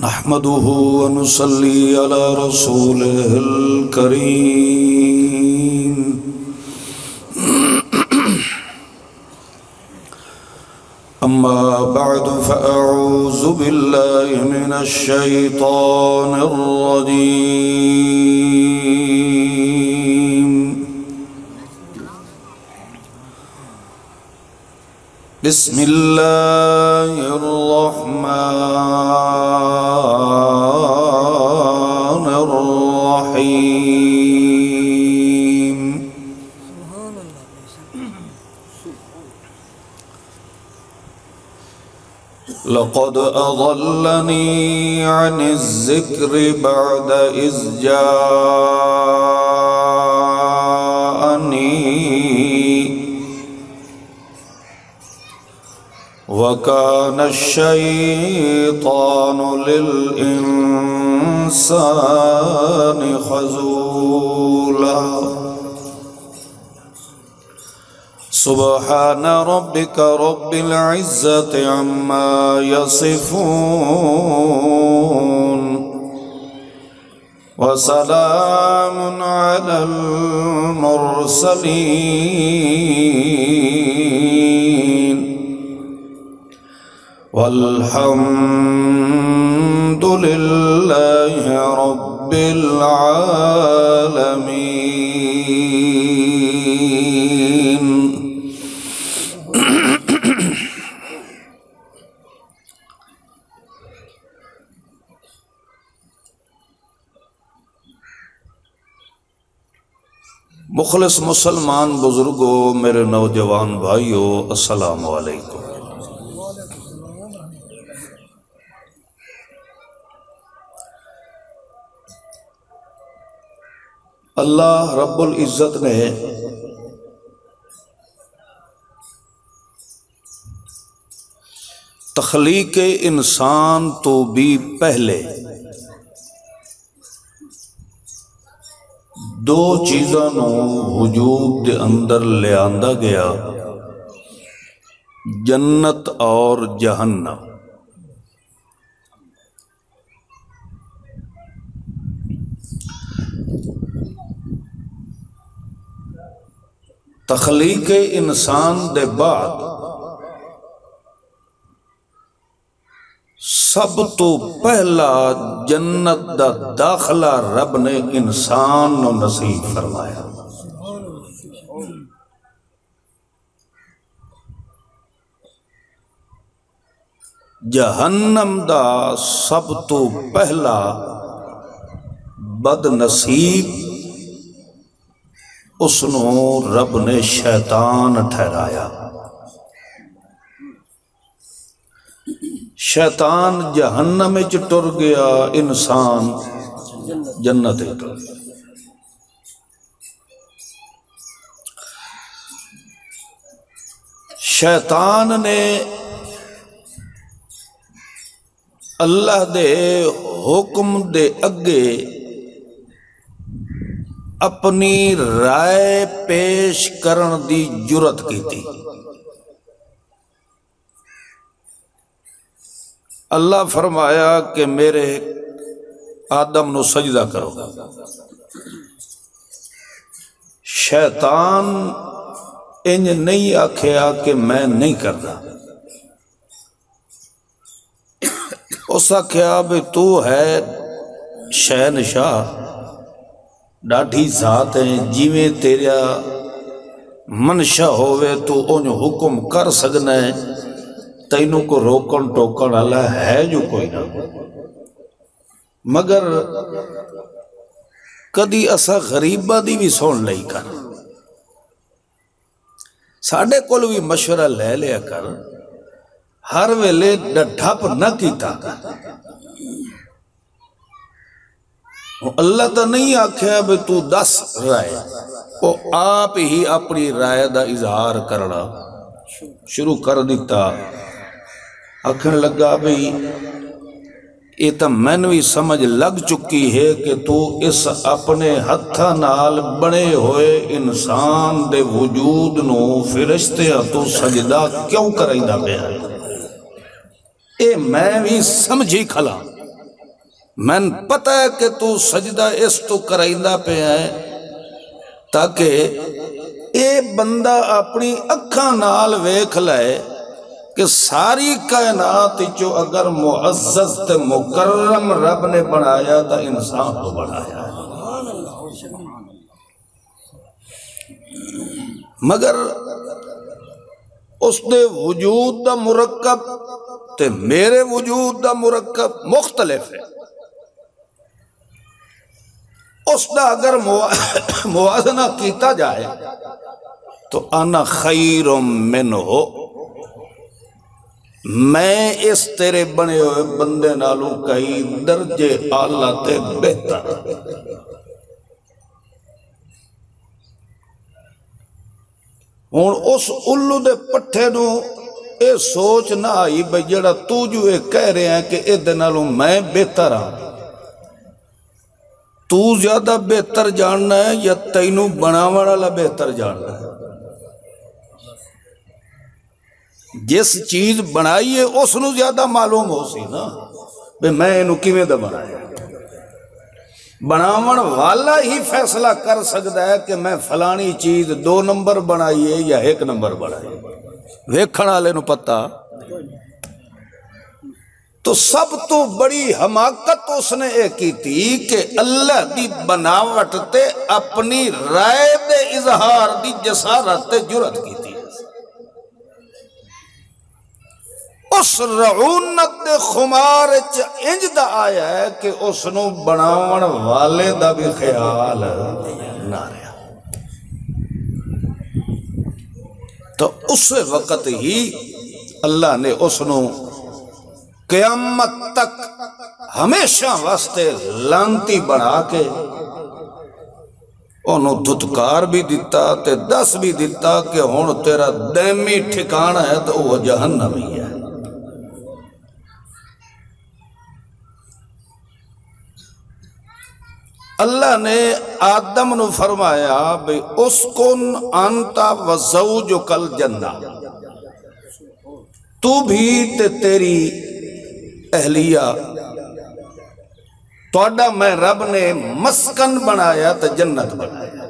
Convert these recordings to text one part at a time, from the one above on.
نحمده ونصلي على رسوله الكريم أما بعد فأعوذ بالله من الشيطان الرجيم بسم الله الرحمن الرحيم لقد أضلني عن الذكر بعد إذ جاءني وَكَانَ الشَّيْطَانُ لِلْإِنْسَانِ خَذُولًا سُبْحَانَ رَبِّكَ رَبِّ الْعِزَّةِ عَمَّا يَصِفُونَ وَسَلَامٌ عَلَى الْمُرْسَلِينَ والحمد لله رب العالمين مخلص مسلمان بزرگوں میرے نوجوان بھائیوں السلام علیکم اللہ رب العزت نے تخلیق انسان تو بھی پہلے دو چیزوں نو وجود دے اندر لے آندا گیا جنت اور جہنم تخلیق انسان دے بعد سب تو پہلا جنت دا داخلہ رب نے انسان نو نصیب فرمایا جہنم دا سب تو پہلا بد نصیب اس نو رب نے شیطان ٹھہرایا شیطان جہنم وچ ٹر گیا انسان جنت وچ ٹر گیا شیطان نے اللہ دے حکم دے اگے اپنی رائے پیش کرن دی جرت کی تھی اللہ فرمایا کہ میرے آدم نو سجدہ کرو شیطان انج نہیں آکھیا کہ میں نہیں کرنا اس آکھیا بھی تو ہے شہنشاہ ڈاٹھی ذات ہیں جیویں تیریا منشا ہوئے تو انہوں حکم کر سکنا ہے تینوں کو روکن ٹوکن اللہ ہے جو کوئی نہ مگر کدی ایسا غریبہ دی بھی سون لئی کر ساڑھے کول بھی مشورہ لے لیا کر ہر ویلے ڈھپ نہ کیتا اللہ تا نہیں آکھیا بے تو دس رائے وہ آپ ہی اپنی رائے دا اظہار کرنا شروع کر دیتا آکھن لگا بے یہ تا مینوی سمجھ لگ چکی ہے کہ تو اس اپنے ہتھا نال بنے ہوئے انسان دے وجود نو فرشتیاں تو سجدہ کیوں کریں دا بے ہے اے میں بھی سمجھی کھلا من पता है कि तू सजदा इस तो कराइंदा पे है ताकि ए बंदा अपनी अखा नाल वेख लाए कि सारी कायनात जो अगर मुअज़्ज़ज़ ते मुकर्रम रब ने बनाया तो इंसान को बनाया। मगर उसने वजूद का मुरक्कब ते मेरे वजूद का मुरक्कब मुख्तलिफ है। उसका अगर मुआजना किया जाए तो आना खैरुम मिन्हु, मैं इस तेरे बने हुए बंदे नालों कई दर्जे आला ते बेहतर। हुण उस उल्लू दे पट्ठे नूं ये सोच ना आई बई जिहड़ा तू जो ये कह रहा है कि इहदे नालों मैं बेहतर हाँ। तू ज्यादा बेहतर जानना है या तैनू बनावन वाला बेहतर जानना है? जिस चीज बनाई है उसनू ज्यादा मालूम हो सी ना बे मैं इनू किवें दा बनाया। बनावन वाला ही फैसला कर सकता है कि मैं फलानी चीज 2 नंबर बनाई है या 1 नंबर बनाई है। वेखण वाले नू पता। तो सब तो बड़ी हमाकत उसने ये की कि अल्लाह की बनावट ते अपनी राय दे इजहार की जसारत ते जुरत की। उस रऊनत दे खुमार च इंज दा आया है कि उसनू बनावन वाले दा भी ख्याल ना रहा। तो उस वक्त ही अल्लाह ने उसनू क़यामत तक हमेशा वास्ते लांती बना के ओनू धुतकार भी दिता ते दस भी दिता कि हुण तेरा दैमी ठिकाना है तो वह जहन्नम ही है। अल्लाह ने आदम नू फरमाया भाई उसकुन अंता वज़ौजुकल जन्ना, तू भी ते तेरी अहलिया तोड़ा मैं रब ने मस्कन बनाया तो जन्नत बनाया।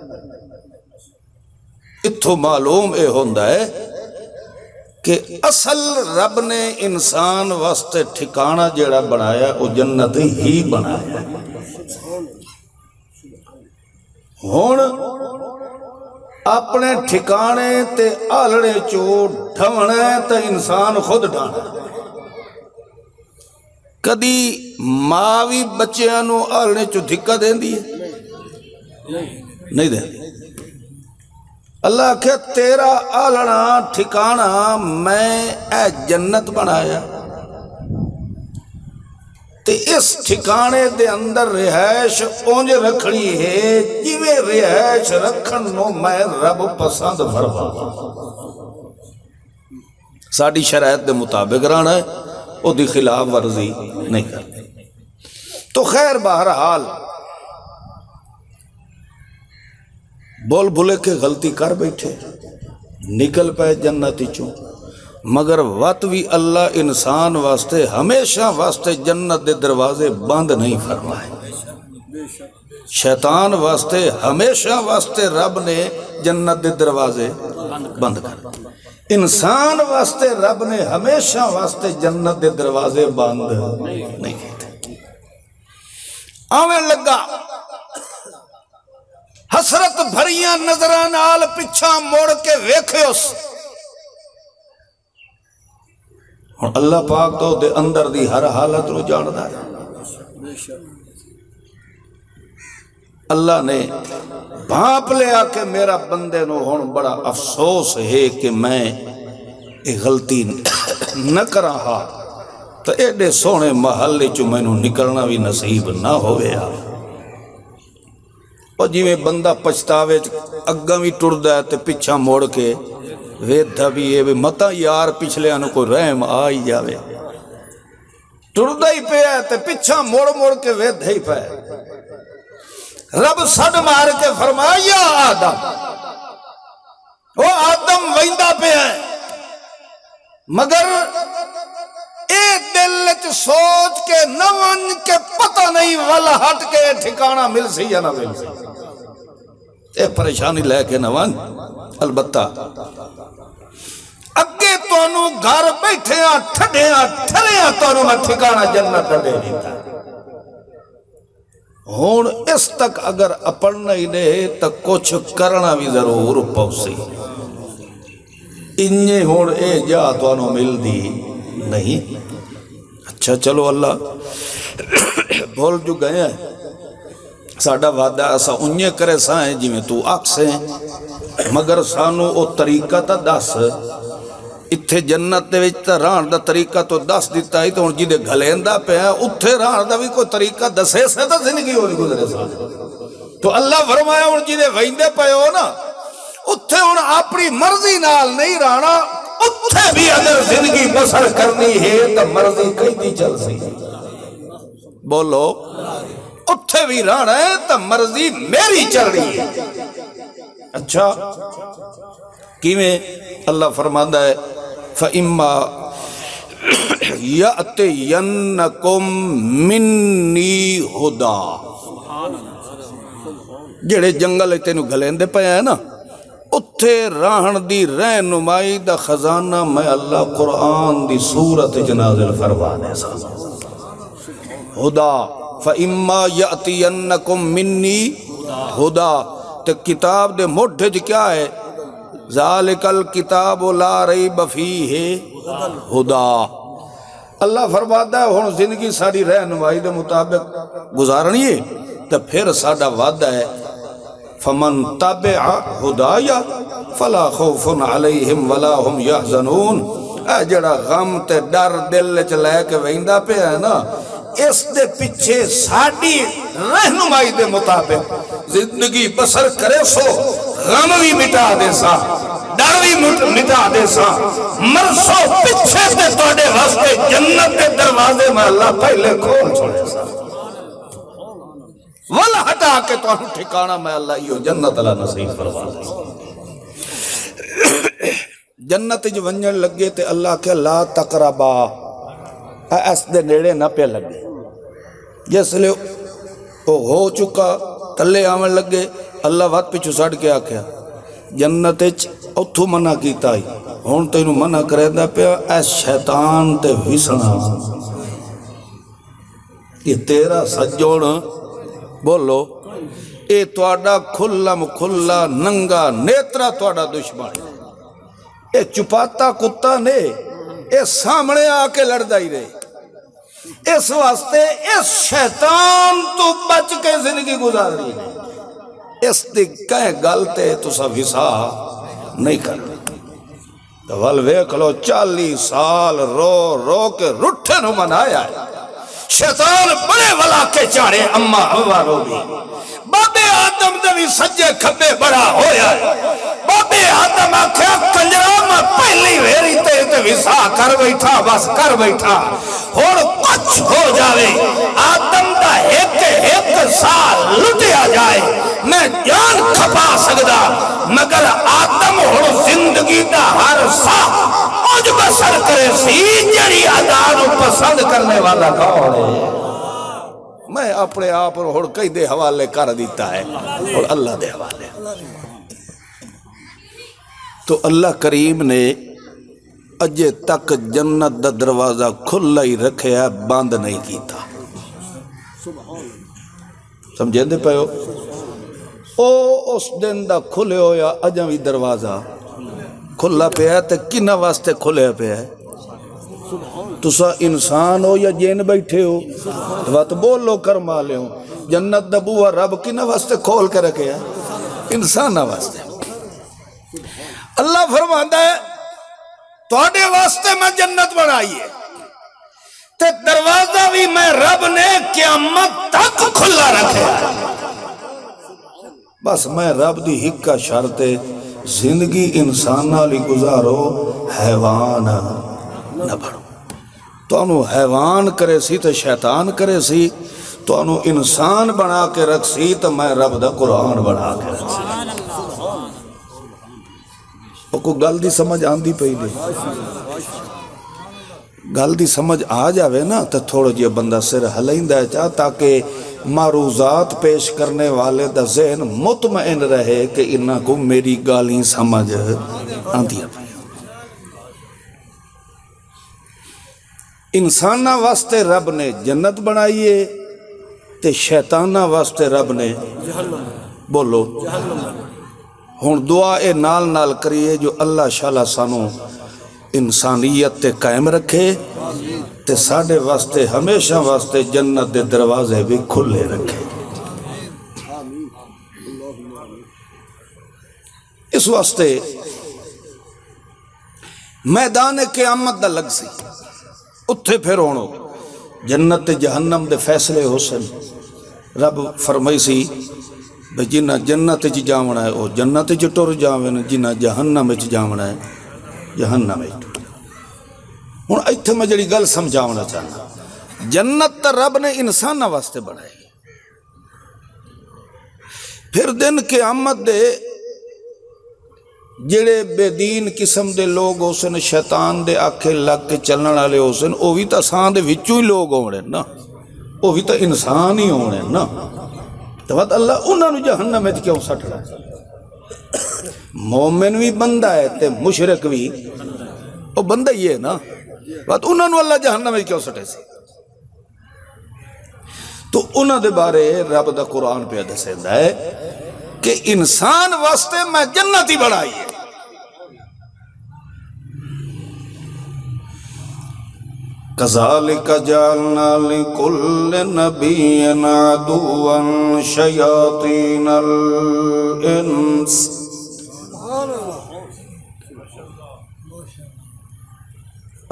इत्थों मालूम यह होता है कि असल रब ने इंसान वास्ते ठिकाना जेड़ा बनाया वो जन्नत ही बनाया। हुण अपने ठिकाने ते आलड़े चो ढवना तो इंसान खुद ढाना। कदी माँ भी बच्चों को आलने चो धिक्का देंदी है? नहीं देंदी। अल्लाह आखे तेरा आलना ठिकाना मैं ए जन्नत बनाया ते इस ठिकाने दे अंदर रिहायश उंज रखनी है जिवें रिहायश रखन नूं मैं रब पसंद फरमावां। साडी शरायत दे मुताबिक रहना है, उसकी खिलाफ वर्जी नहीं करते। तो खैर बहरहाल बोल भुले के गलती कर बैठे, निकल पाए जन्नत चो। मगर वत भी अल्लाह इंसान वास्ते हमेशा वास्ते जन्नत के दरवाजे बंद नहीं फरमाए। शैतान वास्ते हमेशा वास्ते रब ने जन्नत के दरवाजे बंद कर दिए। इंसान वास्ते रब ने हमेशा वास्ते जन्नत के दरवाजे बंद नहीं किए। आवे लगा हसरत भरिया नजर नाल पिछा मोड़ के वेख्यो। हुण अल्लाह पाक तो दे अंदर दी हर हालत नूं जानदा है। अल्लाह ने भाप लिया कि मेरा बंदे नूं हुण बड़ा अफसोस है कि मैं ये गलती न करा हा तो एडे सोहने महल चो मैनूं निकलना भी नसीब ना होया। और जिवें बंदा पछतावे अग्गां भी टुरदा है तो पिछा मोड़ के वेखदा भी है मता यार पिछलियां नूं कोई रहम आ ही जावे। टुरदा ही पिया तो पिछा मोड़ मोड़ के वेखदा ही पिया। रब सड़ मार के फरमाया आदम, वो आदम वहिंदा पे है मगर ए دل سوچ کے نون کے پتہ نہیں والا ہٹ کے ٹھکانہ مل سی یا نہ مل سی اے پریشانی لے کے نون البتہ اگے تونوں گھر بیٹھیاں ٹھڑیاں ٹھڑیاں تونوں میں ٹھکانہ جنت دے دیتا ہون اس تک اگر اپڑنا ہی دے تک کچھ کرنا بھی ضرور پوسی انہیں ہون اے جا تونوں مل دی نہیں اچھا چلو اللہ بھول جو گئے ہیں ساڑھا وعدہ ایسا انہیں کرے سائیں جی میں تو آکس ہیں مگر سانو او طریقہ تا دس اتھے جنت دے وچتا ران دا طریقہ تو دس دیتا ہی تو ان جی دے گھلیندہ پہ ہیں اتھے ران دا بھی کوئی طریقہ دسے سے تا زندگی ہو نہیں گزرے سائیں تو اللہ فرمایا ان جی دے ویندے پہ ہو نا اتھے ان اپنی مرضی نال نہیں رانا اتھے بھی اگر زندگی بسر کرنی ہے تا مرضی کئی دی چل سی بولو اتھے بھی رانا ہے تا مرضی میری چل رہی ہے اچھا کیویں اللہ فرماندہ ہے فَإِمَّا يَأْتِيَنَّكُمْ مِنِّي هُدًى جڑے جنگل تینوں گھلیندے پہ ہیں نا اتھے راہن دی رہنمائی دا خزانہ میں اللہ قرآن دی صورت جنازل فرمانے سا هُدًى فَإِمَّا يَأْتِيَنَّكُمْ مِنِّي هُدًى تو کتاب دے مڈھج کیا ہے ذالک الکتاب لا ریب فیہ هدى اللہ فرماتا ہے ہن زندگی ساری رہنمائی دے مطابق گزارنی ہے تو پھر ساڈا وعدہ ہے فَمَن تَبِعَ هُدَايَ فَلَا خَوْفٌ عَلَيْهِمْ وَلَا هُمْ يَحْزَنُونَ اے جڑا غم تے ڈر دل چ لے کے ویندا پہ ہے نا اس دے پچھے ساڑی رہنمائی دے مطابق زندگی بسر کرے سو غم بھی مٹا دے سا ڈر بھی مٹا دے سا مرسو پچھے دے توڑے واسطے جنت دے دروازے میں اللہ پہلے کھول چھوڑے سا والا ہٹا کے تو ہم ٹھکانہ میں اللہ یہ جنت اللہ نصیب فرما دے جنت جو ونجن لگے تے اللہ کے لا تقربا اس دے نیڑے نہ پہ لگے جس لئے وہ ہو چکا تلے آمن لگے اللہ وقت پہ چھوڑ کے آکھیا جنت اتھو منع کیتا ہی ہون تو انہوں منع کریندہ پہ اے شیطان تے ویسنا یہ تیرا سجوڑ بولو اے توڑا کھلا مکھلا ننگا نیترا توڑا دشمن اے چپاتا کتا نے اے سامنے آکے لڑ دائی رہے اس واسطے اس شیطان تو بچ کے زندگی گزار رہی ہے اس دکھیں گالتے تو سا وسا نہیں کرتے والوے کلو 40 سال رو رو کے رٹھن منایا ہے شیطان بڑے والا کے چارے اممہ ہوا رو بھی بابے آدم دوی سجے کھبے بڑا ہویا ہے بابے آدم آکھیا کنجرامہ پہلی ویری تے ویسا کر بیٹھا بس کر بیٹھا اور کچھ ہو جاوے آدم دا ایک ایک سال لٹیا جائے میں جان کھپا سکدا مگر آدم اور زندگی دا ہر ساہ اج بسر کرے سی جڑی ادانو پسند کرنے والا کون ہے میں اپنے آپ اور کئی دے حوالے کر دیتا ہے اور اللہ دے حوالے تو اللہ کریم نے اجے تک جنت دا دروازہ کھلا ہی رکھے ہے باند نہیں کیتا سمجھیں دے پہو او اس دن دا کھلے ہو یا اجاوی دروازہ کھلا پہ ہے تو کنہ واسطے کھلے پہ ہے تو سا انسان ہو یا جین بیٹھے ہو تو بات بولو کرما لے ہو جنت دبوہ رب کنہ واسطے کھول کے رکھے ہے انسانہ واسطے اللہ فرماندہ ہے توڑے واسطے میں جنت بڑھائیے تے دروازہ بھی میں رب نے قیامت تک کھلا رکھے بس میں رب دی حکا شرطے زندگی انسانہ لی گزارو حیوان نہ بڑھو تو انہوں حیوان کرے سی تو شیطان کرے سی تو انہوں انسان بنا کے رکھ سی تو میں رب دا قرآن بنا کے رکھ سی اور کوئی گل دی سمجھ آن دی پہی دے گل دی سمجھ آ جاوے نا تو تھوڑا جی بندہ سر ہلائیں دا چاہ تاکہ معروضات پیش کرنے والے دا ذہن مطمئن رہے کہ انہاں کو میری گالیں سمجھ آندیا پہ انسانہ واسطے رب نے جنت بنائیے تے شیطانہ واسطے رب نے بولو ہون دعا اے نال نال کریے جو اللہ شالا سانو انسانیت تے قائم رکھے تے ساڑھے واسطے ہمیشہ واسطے جنت دے دروازے بھی کھلے رکھے اس واسطے میدان قیامت دا لگ سی اتھے پھر ہونو جنت جہنم دے فیصلے حسن رب فرمائی سی جنہ جنت جی جامنا ہے اور جنت جی ٹور جامنا ہے جنہ جہنم جی جامنا ہے جہنم ایٹو ہون ایتھے میں جڑی گل سمجھاونا چاہنا جنت تا رب نے انسان واسطے بڑھائی پھر دن قیامت دے جڑے بے دین قسم دے لوگ ہو سن شیطان دے آنکھیں لگ کے چلن والے ہو سن او بھی تا سان دے وچوں ہی لوگ ہونے نا او بھی تا انسان ہی ہونے نا تو بات اللہ انہاں نو جہنم وچ کیوں سٹ رہا ہے مومن بھی بندہ ہے تے مشرک بھی وہ بندہ ہی ہے نا بات انہوں نے اللہ جہنم میں کیوں سٹے سے تو انہوں نے بارے رب دا قرآن پہ حدیث ہے کہ انسان واسطے میں جنت ہی بڑھائی ہے قَذَلِكَ جَعَلْنَا لِكُلِّ نَبِيٍّ عَدُوًا شَيَاطِينَ الْإِنْسِ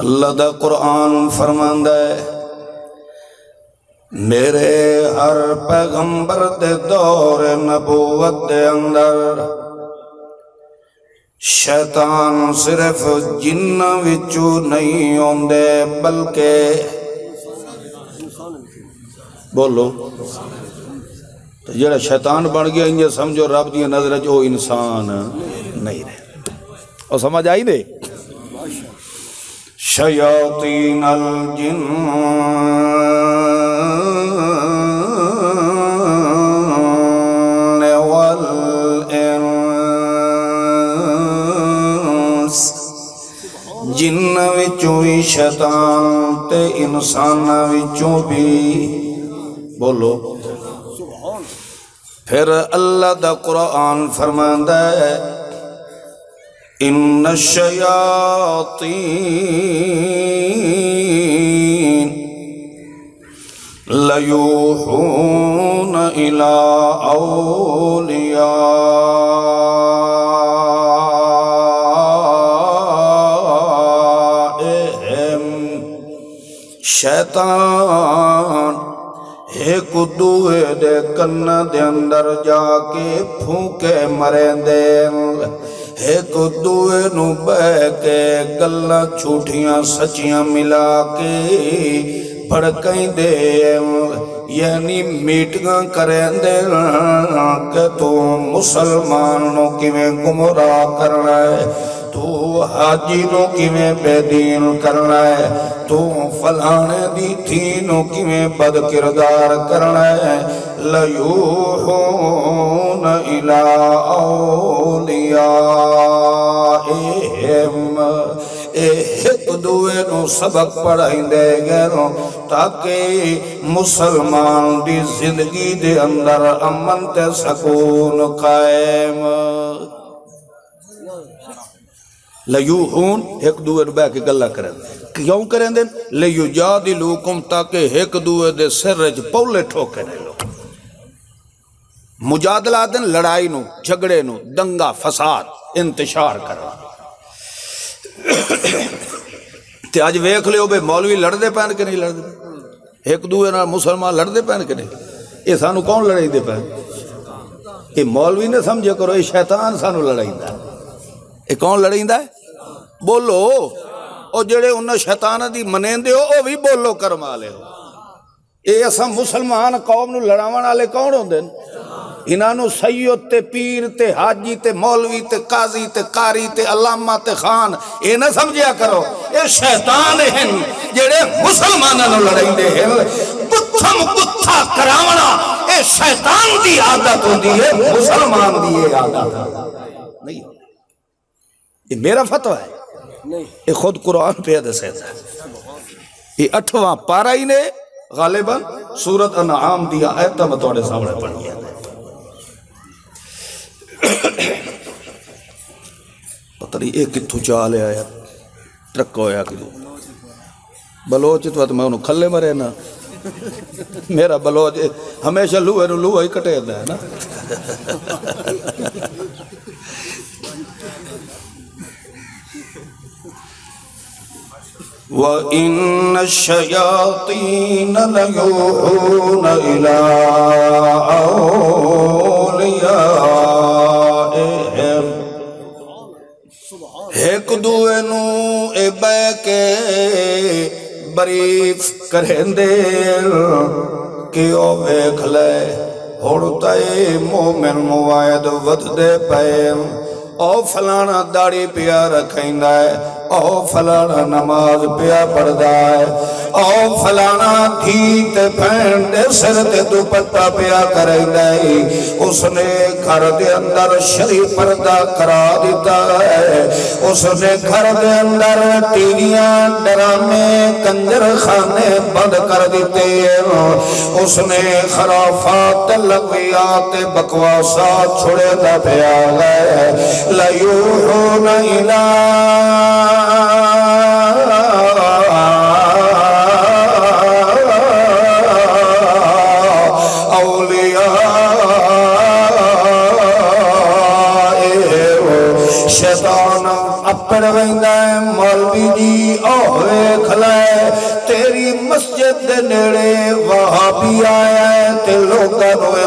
اللہ دا قرآن فرماندہ ہے میرے ہر پیغمبر دے دور نبوت دے اندر شیطان صرف جنہ وچو نہیں ہوندے بلکہ بولو تو جڑا شیطان بن گیا انجھے سمجھو رب دی نظر جو انسان نہیں رہے اور سمجھ آئی دے شیاطین الجن والانس جن وچوں بھی شیطان تے انسان وچوں بھی بولو پھر اللہ دا قرآن فرماندہ ہے إن الشياطين ليوحون إلى أوليائهم شيطان ایک دوئے دے کن دے اندر جا کے پھونکے مرے دے ایک دوئے نو بے کے گلہ چھوٹیاں سچیاں ملا کے بھڑکیں دے یعنی میٹنگاں کریں دے کہ تو مسلمانوں کی میں گمراہ کرنا ہے تو حاجینوں کی میں بے دین کرنا ہے تو فلانے دی تینوں کی میں بد کردار کرنا ہے لیوحون الی اولیائہم ایک دوئے نو سبق پڑھائیں دے گئے تاکہ مسلمان دی زندگی دے اندر امن تے سکون قائم لیوحون ایک دوئے نو بے کے گلہ کریں کیوں کریں دیں لیجادلوکم تاکہ ایک دوئے دے سرج پولے ٹھوکے دیں مجادلہ دیں لڑائی نو جھگڑے نو دنگا فساد انتشار کریں تے آج ویکھ لے ہو بے مولوی لڑ دے پہن کے نہیں لڑ دے ایک دوئے نو مسلمان لڑ دے پہن کے نہیں یہ سانو کون لڑائی دے پہن یہ مولوی نے سمجھے کرو یہ شیطان سانو لڑائی دے یہ کون لڑیں دا ہے بولو اور جڑے انہا شیطانہ دی منین دے ہو او بھی بولو کرما لے ہو یہ ایسا مسلمان قوم نو لڑاوان آلے کون ہوں دے انہوں سید تے پیر تے حاجی تے مولوی تے قاضی تے قاری تے علامہ تے خان اے نہ سمجھیا کرو اے شیطان ہیں جڑے مسلمانوں لڑائی دے ہیں کتھم کتھا کراونا اے شیطان دی عادت ہوندی ہے مسلمان دی اے عادت نہیں اے میرا فتویٰ ہے اے خود قرآن پہ حدیث ہے اے 8واں پارہ ہی نے غالباً سورت انعام دیا آیتہ بطور سامنے پڑھیا پتہ نہیں ایک کتھو چالے آیا ٹرک ہویا بلوچ تو میں انہوں کھلے مرے نا میرا بلوچ ہمیشہ لوہے نو لوہے ہی کٹے دا ہے نا وَإِنَّ الشَّيَاطِينَ لَيُوحُونَ إِلَىٰ أَوْلِيَائِهِمْ ایک دوئے نو اے بے کے بریف کریں دیر کیوں ایک لے ہوڑتا اے مومن موائد ود دے پیم او فلانا داڑی پیا رکھیں دائے او فلانا نماز پیا پردائے او فلانا دھیت پہنڈے سرد دوپٹا پیا کریں دائے اس نے گھر دے اندر شری پردہ کرا دیتا ہے اس نے گھر دے اندر ٹیویاں ڈرامے کنجر خانے بند کر دیتے ہیں اس نے خرافات لغویات بکواسات چھوڑے دا پیا گئے لَيُوحُونَ إِلَىٰ أَوْلِيَائِهِمْ شیطان اپڑ ویندائے مولوی جی اوہے کھلائے تیری مسجد دے نیڑے وہاں بھی آیا ہے تے لوگاں نوے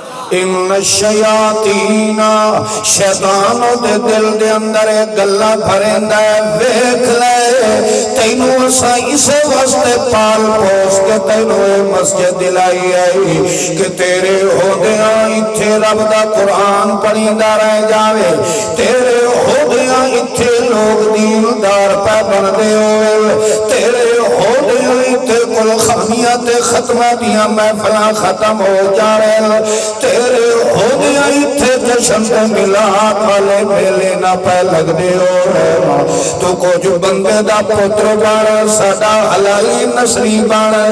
ان الشیاطین شیطانوں دے دل دے اندر ایک گلہ بھریندہ ہے ویکھ لے تینوں اسا اسے واسطے پال پوس کے تینوں مسجد دلائی آئی کہ تیرے ہودیاں اتھے رب دا قرآن پڑھیندہ رہ جاوے تیرے ہودیاں اتھے لوگ دیندار پہ بندے ہوئے تیرے ہودیاں اتھے کل خامیات ختمہ دیا محفلہ ختم ہو جا رہے تیرے ہو گیا اتھے جشن کو ملاد والے میلے نہ پہ لگ دے ہو رہا تو کچھ بندے دا پتر بڑا ساڑا حلالی نصری بڑا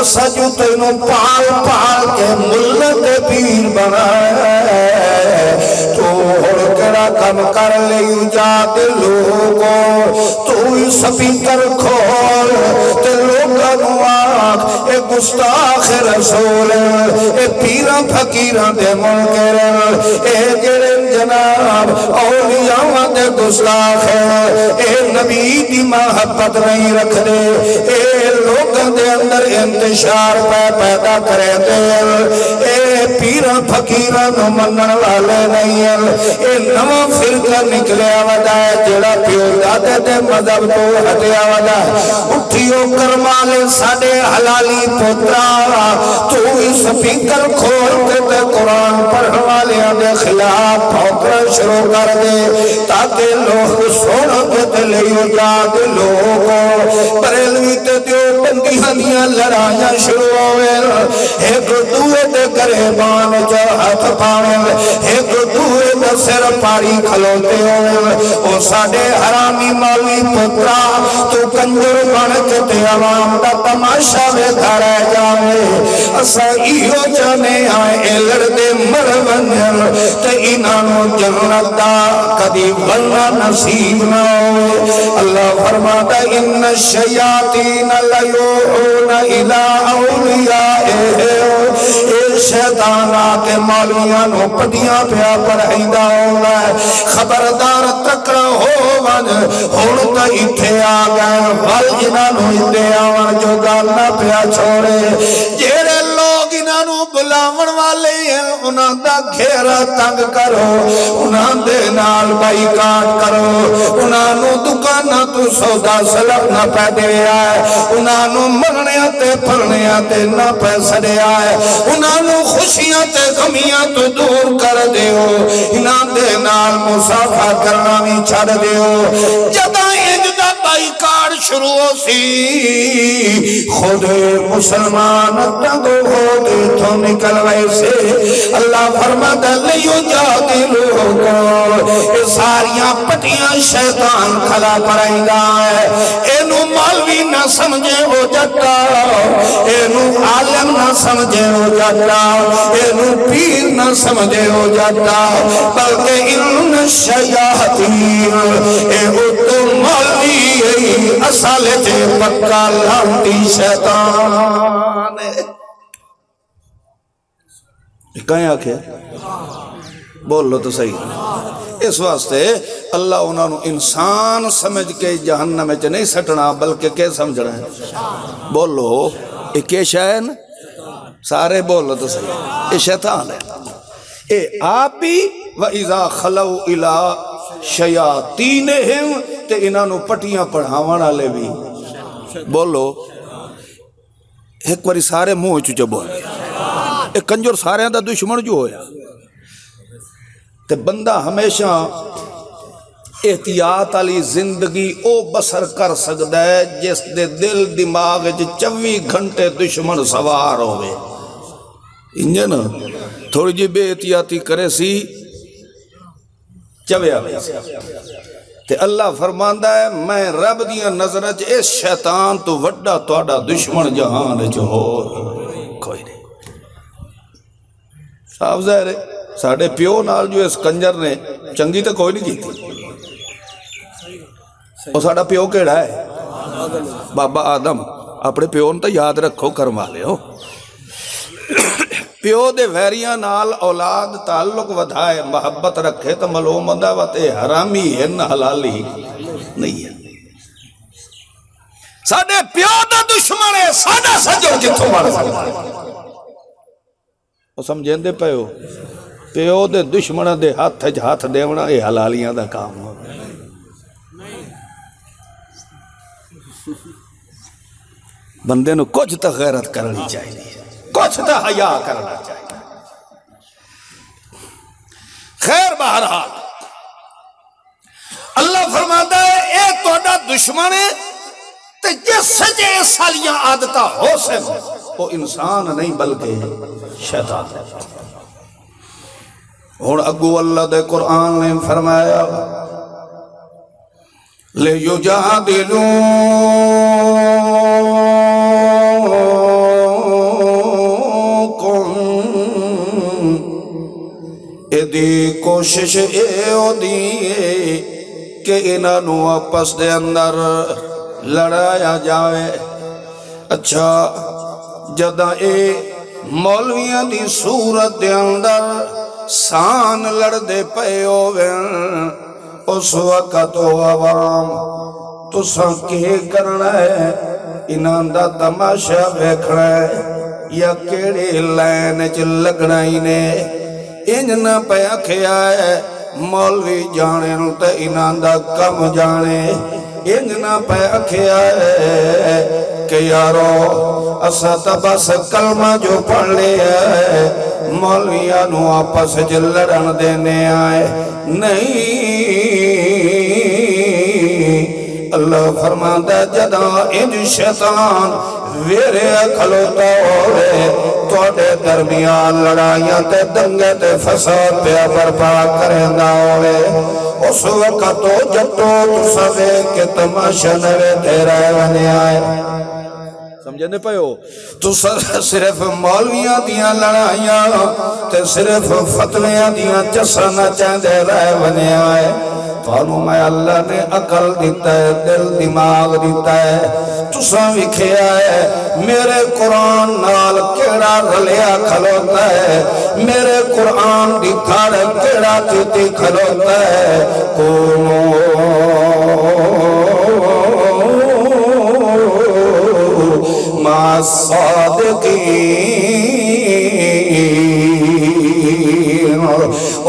اسا جو تینوں پال پال کے ملت پیر بنا ہے تو ہڑکڑا کم کر لے جا دلوں کو تو ہی سپیکر کھول دلوں کا نواق اے گستاخ رسول اے پیرہ پھکی دے ملکر اے جرم جناب اولیاء دے گستاخ اے نبی دی محبت نہیں رکھ دے اے لوگوں دے اندر انتشار پیدا کرے دے اے پیرہ فقیرہ نمنن والے نہیں اے نو فرقہ نکلے آودا ہے جڑا پیدا دے مذہب تو ہٹے آودا ہے اٹھیو کرمالے ساڑے حلالی پترا تو اس فکر کھول کے قرآن پڑھنے والیاں دے خلاف پھوکرا شروع کر دے تاکہ لوگ سونا کے دلے اجاد لوگوں بریلوی تے دیو بندیاں دیاں لڑائیاں شروع ہوئے ایک دوئے دے گریبان جو ہاتھ پاوے ایک دوئے دے سر پاری کھلوتے ہوئے او ساڑے حرامی مالی پترا تو کنجر بن کے تے عوام دا تماشا میں دھا رہ جاوے اسا ایو جانے آئے لڑدے مرونر تے انانو جنت دا کدی ورنہ نصیب نہ ہوئے اللہ فرماتا ان الشیاطین لیوحون الی اولیائہم شیطان رات مالویاں نو پڑیاں پیا پڑھائیدا ہوندا ہے خبردار تکڑا ہوون ہن تے ایتھے آ گئے ول انہاں نو ایتھے آون جو گل نہ پیا چھوڑے جڑے لوگ انہاں نو بلاون والے ہیں انہاں دا گھیرا تنگ کرو انہاں دے نال بائیکاٹ کرو انہاں نو دکاناں تو سودا سلب نہ پے دیویا انہاں نو مننیاں تے پھرنیاں تے نہ پے سڑیا انہوں خوشیاں تے غمیاں تو دور کر دیو انہاں دے نال مسافہ کرنا بھی چھڑ دیو جدہ اجدہ بائیکاٹ شروع سی خود مسلمان تنگ ہو گئے تو نکل ویسے اللہ فرمد لیو جادلو کو ساریاں پٹیاں شیطان کھلا پڑھائی گا ہے اینو مالوی نہ سمجھے وہ جٹا اینو عالم نہ سمجھے وہ جٹا اینو پیر نہ سمجھے وہ جٹا بلکہ ان شیاطین اے تو مالوی اصل جے پکا لانتی شیطان کہیں آکھے بول لو تو صحیح اس واسطے اللہ انہوں نے انسان سمجھ کے جہنم میں نہیں سٹنا بلکہ کیا سمجھ رہے ہیں بول لو ایک یہ شیطان سارے بول لو تو صحیح یہ شیطان ہے اے آپی وَإِذَا خَلَوْا إِلَىٰ شَيَاطِينِهِمْ تے انہوں نے پٹیاں پڑھاوانا لے بھی بول لو ایک باری سارے موہ چچے بول ایک کنجور سارے اندہ دشمن جو ہویا تے بندہ ہمیشہ احتیاط علی زندگی او بسر کر سکتا ہے جس دے دل دماغ 24 گھنٹے دشمن سوار ہوئے انجھے نا تھوڑی جی بے احتیاطی کرے سی چویا تے اللہ فرماندہ ہے میں رب دیاں نظرج اس شیطان تو وڈا توڑا دشمن جہان جو ہو کوئی نہیں صاحب ظاہر ہے ساڑھے پیو نال جو اس کنجر نے چنگی تے کوئی نہیں کی تھی اور ساڑھا پیو کیڑا ہے بابا آدم اپنے پیو نتا یاد رکھو کرما لے ہو پیو دے ویریاں نال اولاد تعلق ودھائے محبت رکھے تو ملوم دعوت حرامی ہے نہ حلالی نہیں ہے ساڑھے پیو دا دشمن ہے ساڑھا سجو جتو مارا اور سمجھیں دے پیو پیو دے دشمنہ دے ہاتھ ہاتھ دیونا یہ حلالیاں دا کام ہو بندے نو کچھ تا غیرت کرنی چاہیے کچھ تا حیا کرنا چاہیے خیر بہرحال اللہ فرماتا ہے اے توڑا دشمنے تے جس سجے سالیاں عادتہ ہو سے وہ انسان نہیں بلکہ شیطان ہے اور اگو اللہ دے قرآن نے فرمایا لِيُجَادِلُوكُمْ ایدی کوشش ایو دیئے کہ انہوں اپس دے اندر لڑایا جاوے اچھا جدہ اے مولویاں دی صورت دے اندر سان لڑ دے پے ہوئیں اس وقت ہو عوام تو سنکے کرنا ہے انہوں دا تماشا بکھنا ہے یا کیڑے لائن چل لگنا ہی نے انہوں پہ کھیا ہے مولوی جانے تو انہوں دا کم جانے انہوں پہ کھیا ہے کہ یارو اساتا بس کلمہ جو پڑھ لے ہے مولویانو آپس جلڑن دینے آئے نہیں اللہ فرماندہ جدہ اج شیطان ویرے کھلوتا ہوئے توڑے درمیان لڑائیاں تے دنگے تے فساد پیا برپا کرنا ہوئے اس وقتو جتو تسوے کے تماشا نوے تیرے ونے آئے سمجھنے پہو تو صرف مولویاں دیاں لڑائیاں تے صرف فتلیاں دیاں جسنا چاندے رہ بنے آئے تانو میں اللہ نے عقل دیتا ہے دل دماغ دیتا ہے تو سامی کھیا ہے میرے قرآن نال کیڑا رلیا کھلوتا ہے میرے قرآن دیتا ہے کیڑا کیتی کھلوتا ہے کونو مع صادقین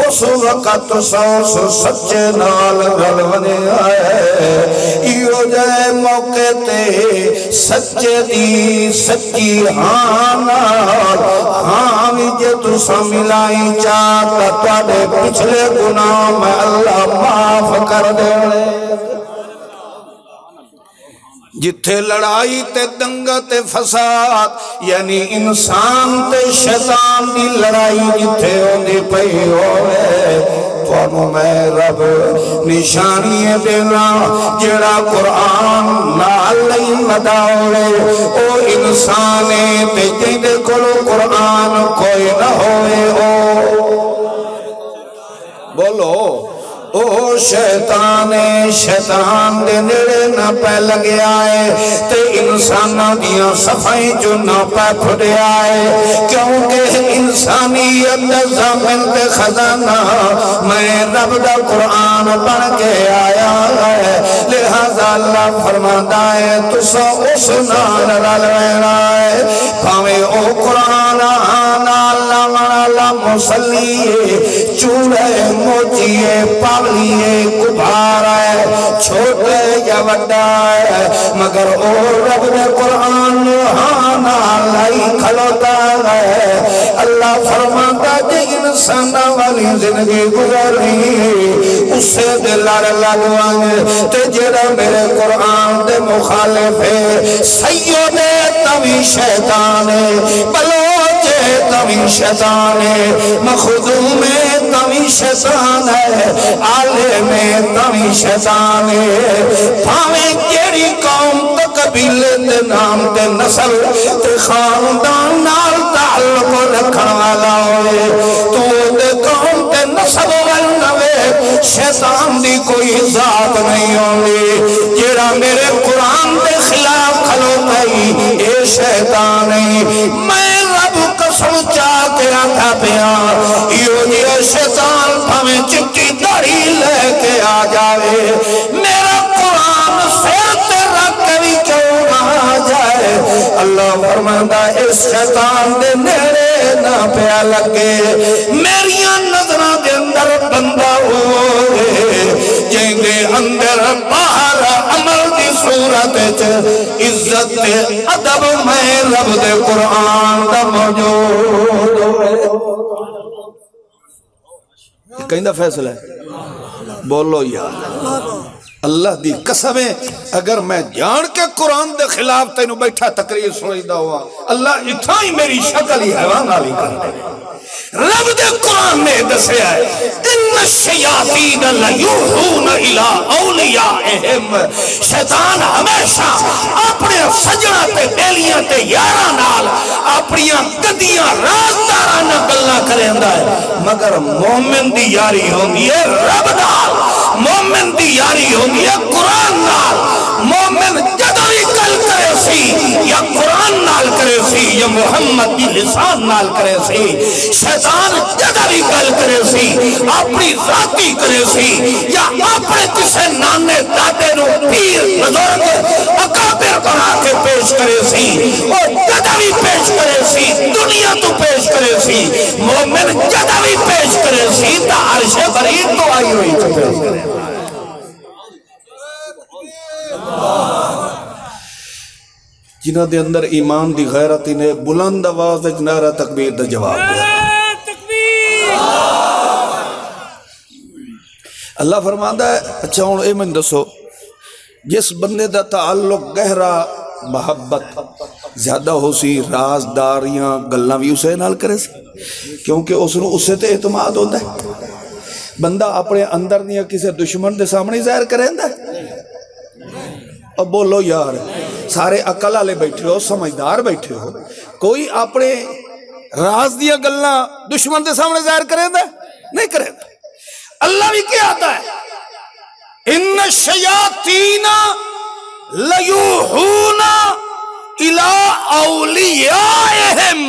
اس وقت سوس سچے نال غلونے آئے ایو جائے موقع تے سچے دی سچی ہاں نال ہاں وجہ تو سملائی چاہتا تواڈے پچھلے گناہ میں اللہ معاف کر دے جتھے لڑائی تے دنگا تے فساد یعنی انسان تے شیطان دی لڑائی جتھے ہوندی پئی ہوئے توانو میں رب نشانی دینا جڑا قرآن نال نہیں مداوے او انسانے تے جیندے کولو قرآن کوئی نہ ہوئے او بولو او شیطانے شیطان دے نیڑے نہ پہ لگے آئے تے انسانہ دیاں صفائی جو نہ پہ پھڑے آئے کیونکہ انسانیت زمین دے خزانہ میں رب دا قرآن پڑھ کے آیا ہے لہذا اللہ فرماتا ہے تسا اس نال رل رہنا ہے پھاوے او قرآن آنا اللہ والا مسلیے چوڑے موچیے پاولیے کبھارا ہے چھوٹے یا وڈا ہے مگر او رب نے قرآن نوحانا لائی کھلوتا ہے اللہ فرماتا کہ انسانہ والی زندگی گزاری اسے دلار لگوانے تجرہ میرے قرآن دے مخالف ہے سید تمی شیطان بلوچ تمی شیطان مخدوم تمی شیطان ہے عالم تمی شیطان ہے پھاویں کیڑی قوم تو قبیلے تے نام تے نسل تے خاندان نال تعلق رکھن والا ہوئے تو تے قوم تے نسل والنوے شیطان دی کوئی ذات نہیں ہوئی جڑا میرے قرآن دے خلاف کھلوتا ہی اے شیطان نہیں میں رب قسم چاہتے آتا پیار ایو یہ شیطان پھاویں چکی داری لے کے آ جاوے میرا قرآن سر تے رکھ بھی کیوں نہ جائے اللہ فرماتا اس شیطان دے نیڑے نہ پیا لگے میریاں نظرہ دے اندر بندہ ہوئے جن دے اندر باہر عمل دی صورت عزت دے ادب میں رب دے قرآن دا موجود ہوئے کہیں دا فیصلہ ہے بولو یا اللہ دی قسمیں اگر میں جان کے قرآن دے خلاف تینو بیٹھا تقریر سنائی دا ہوا اللہ اتنا ہی میری شکل ہی حیوان علی کر دے رب دے قرآن میں دسے آئے ان الشیاطین لیوحون الی اولیائہم شیطان ہمیشہ اپنے سجنہ تے بیلیاں تے یارہ نال اپنیاں گدیاں رازدارانہ گلہ کریں دا ہے مگر مومن دی یاری ہوں یہ رب نال مومن دی یاری ہوں یا قرآن نال مومن جدوی کل کرے سی یا قرآن نال کرے سی یا محمد کی لسان نال کرے سی شیطان جدوی کل کرے سی اپنی ذاتی کرے سی یا اپنے کسے نانے دادے نو پیر بزرگ اکابر بنا کے پیش کرے سی اور جدوی پیش کرے سی دنیا تو پیش کرے سی مومن جدوی پیش کرے سی تا عرش برید تو آئی ہوئی تو پیش کرے جنہ دے اندر ایمان دی غیرتی نے بلند آواز نعرہ تکبیر دا جواب دیا اللہ فرماتا ہے اچھا ہوں اے من دسو جس بندے دا تعلق گہرا محبت زیادہ ہو سی رازداریاں گلاں بھی اسے نال کرے سی کیونکہ اسے تے اعتماد ہوتا ہے بندہ اپنے اندر نہیں کسی دشمن دے سامنے ظاہر کریں دا اب بولو یار सारे अकल आले बैठे हो, समझदार बैठे हो। कोई अपने राज दिया गल्ला दुश्मन के सामने जाहिर करेगा? नहीं करेगा। अल्लाह भी क्या आता है, इन शयातीन लयूहूना इला औलियाहिम,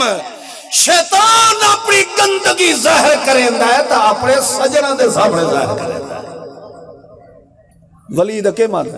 शैतान अपनी गंदगी जाहिर करेंदा है तो अपने सजना के सामने जाहिर करेंदा है। वली दा के माना है,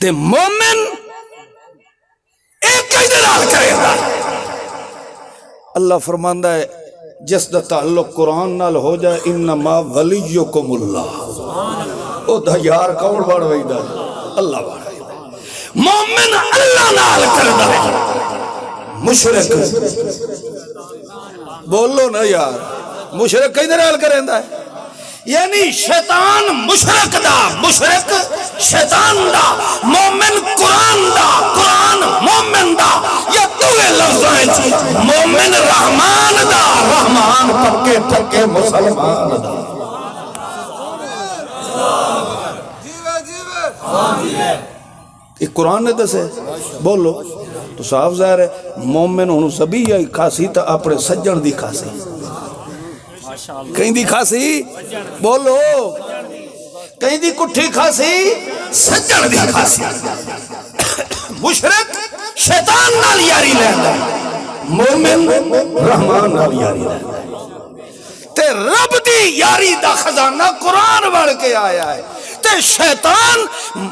ते मोमिन एक ही नाल करेंदा। अल्लाह फरमांदा है जिस दा ताल्लुक कुरान नाल हो जाए, इन्नमा वलियुकुमुल्लाह, ओदा यार कौन बण वैंदा? अल्लाह बण। मोमिन अल्लाह नाल करदा है, मुशरक बोलो ना यार, मुशरक किदे नाल करदा है? यानी शैतान मुशरक दा, मुशरक शैतान दा, मोमिन कुरान दा, कुरान मोमिन दा। या तू लफ्ज़ां विच मोमिन रहमान दा, रहमान पक्के पक्के मुसलमान दा। कुरान ने दसे, बोलो तो साफ जाहिर है। मोमिन हुन सभी आई खासी तो अपने सज्जन दी खासी, कहीं दी खासी, बोलो कहीं दी कुठी खासी, सज्जन दी खासी। मुशरक शैतान नाल यारी लैंदा, मोमिन रहमान नाल यारी लैंदा। ते रब दी यारी दा खजाना कुरान वड़ के आया है, शैतान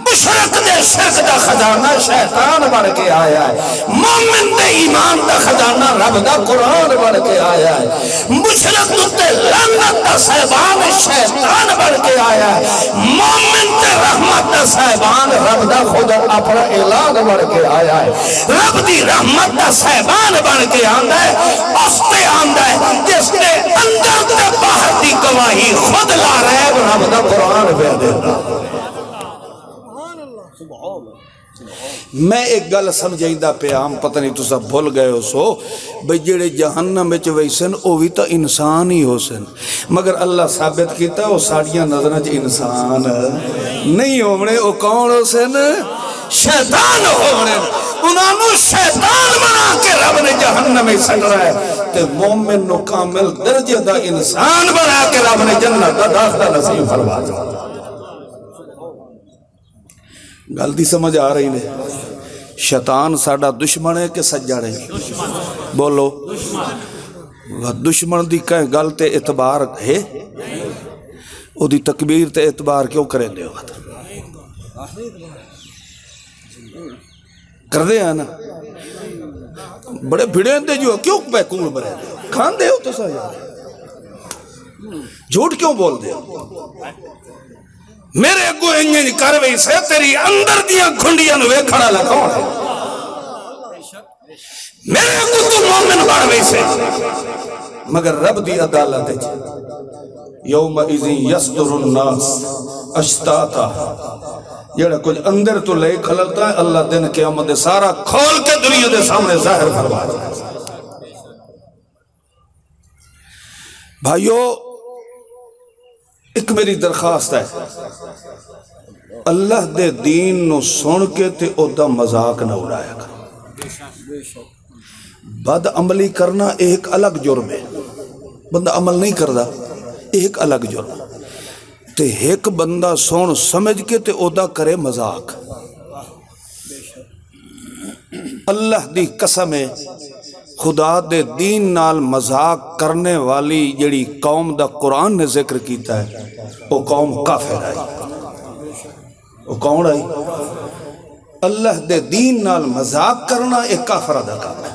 मुशरक दे शिरक दा खजाना शैतान बन के आया है, मोमिन दे ईमान दा खजाना रब दा कुरान बन के आया है, मुशरक ते लानत दा साहिबान शैतान बन के आया है, मोमिन ते रहमत दा साहिबान रब दा खुद अपना ऐलान बन के आया है। रब दी रहमत दा साहिबान बन के आंदा है, उस ते आंदा है जिसने अंदर ते बाहर दी गवाही खुद ला रैब रब दा कुरान पे देता। मैं एक गल समझाइंदा प्याम, पता नहीं तुसा भूल गए हो सो भाई, जेड़े जहन्नम विच वैसन ओ भी तो इंसान ही होसन, मगर अल्लाह साबित किया वो साड़ियां नजरां च इंसान नहीं होवणे। ओ कौन होसन? शैतान होवणे। उन्हां शैतान बना के रब ने जहन्नम विच सटना है, ते मोमिन नूं कामिल दर्जे दा इंसान बना के रब ने जन्नत दा दाखला नसीब फरमा दित्ता। गलती समझ आ रही है? शैतान साडा दुश्मन है कि सज्जन है? बोलो। दुश्मन की कहीं गल ते एतबार है? उदी तकबीर ते एतबार क्यों करें? करते हैं ना, बड़े भिड़े जो क्यों बैकूल बने खाते हो, तो झूठ क्यों बोलते हो? मेरे अगो इंज कर वैसे, तेरी अंदर दियां खुंडियां वेखण वाला कौन है? मेरे अगो तू मोमिन बन वैसे, मगर रब दी अदालत यौम इज़ी यसदुरुन नास अश्ताता, जेड़ा कुछ अंदर तो ले खलता है अल्लाह दिन क़यामत दे सारा खोल के दुनिया के सामने जाहिर फरमा देता। भाइयो एक मेरी दरखास्त है, अल्लाह दे दीन नू सुन के ते ओदा मजाक ना उड़ाया करो। बद अमली करना एक अलग जुर्म है, बंदा अमल नहीं करता एक अलग जुर्म, ते एक बंदा सुन समझ के ते ओदा करे मजाक। अल्लाह दी कसम है, खुदा दे दीन नाल मजाक करने वाली जड़ी कौम दा कुरान ने जिक्र किया है, वो कौम काफिर आई। वो कौन आई? अल्लाह दे दीन नाल मजाक करना एक काफरा दा काम है,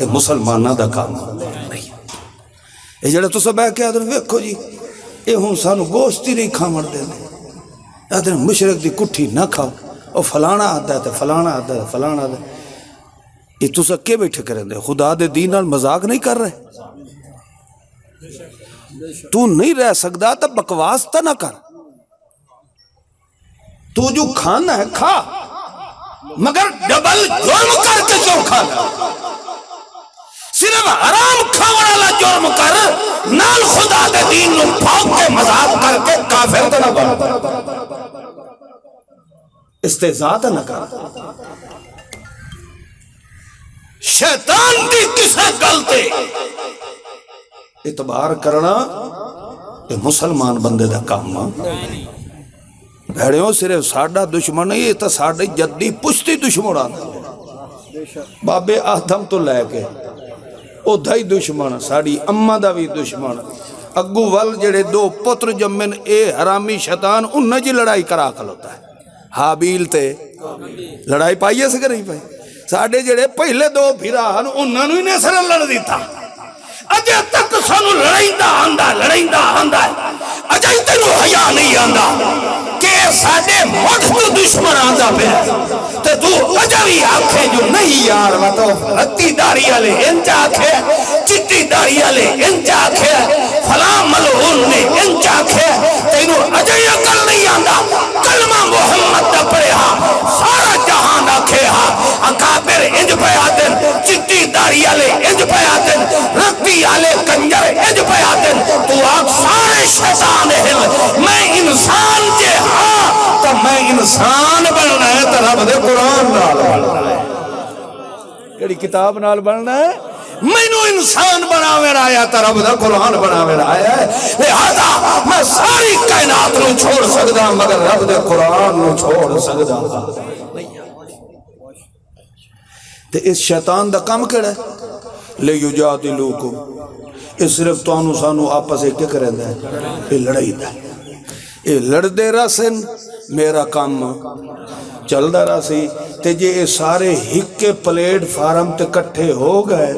ये मुसलमाना दा काम नहीं। ये जड़ा तुस बह के आदर वेखो जी, ये हुण सानू गोश्त ही नहीं खावण देंदे, आदर मुशरक दी कुट्ठी ना खाओ, और फलाना आता था फलाना आता था फलाना आता है। ये तुस अके बैठे करें दे खुदा दे दीन नाल मजाक नहीं कर रहे। तू नहीं रह सकता तो बकवास तो ना कर। तू जो खाना है खा, मगर डबल जुर्म करके क्यों खाना। सिर्फ आराम खाने वाला जुर्म कर, नाल खुदा दे दीन नूं फौक के मजाक करके काफिर तो ना बन, इस्तेज़ा तो ना कर। शैतान की किसी गलती इतबार करना ये मुसलमान बंदे का काम है। भैड़ियों सिर्फ साडा दुश्मन ये तो साडे जद्दी पुश्ती दुश्मन आता। बाबे आदम तो लैके ओदा ही दुश्मन, साड़ी अम्मा का भी दुश्मन, अगू वल जेड़े दो पुत्र जम्मे ए हरामी शैतान उन्हें जी लड़ाई करा खलोता है। हाबील ते लड़ाई पाई है सके नहीं पाई। साडे जेड़े पहले दो फिरा हन उन्होंने इन्हें सर लड़ दिता। अजे तक सानू लड़ाईदा आंदा अजे तेनू हया नहीं आंदा के साडे मुठ तो दुश्मन आंदा पे ते तू अजे भी आखे जो नहीं यार वा तो रत्ती दाढ़ी वाले इंच आखे, चिट्टी दाढ़ी वाले इंच आखे, फला मलहून ने इंच आखे। तेनू अजे अकल नहीं आंदा। कलमा मोहम्मद दा पढ़िया सारा जहान आखे हा अकाबिर इंज पया दे, चिट्टी दाढ़ी वाले इंज पया दे, रत्ती वाले कंजर इंज पया दे। तू आप सारे शैतान हिल। मैं इंसान जे हां तो मैं इंसान बनना है तो रब दे कुरान नाल बनना है, केड़ी किताब नाल बनना है। मैनू इंसान बनावे आया तो रब दा कुरान बनावे आया है। लिहाजा मैं सारी कायनात नू छोड़ सकदा मगर रब दे कुरान नू छोड़ सकदा नहीं। ते इस शैतान दा काम केड़ा है? ले युजादिलुकुम, ये सिर्फ तुहानू सानू आपस इक करदा है। ये लड़ाई दा, ये लड़दे रहसन। मेरा काम चलदा रहसी ते जे ये सारे हिक्के प्लेटफार्म ते इकट्ठे हो गए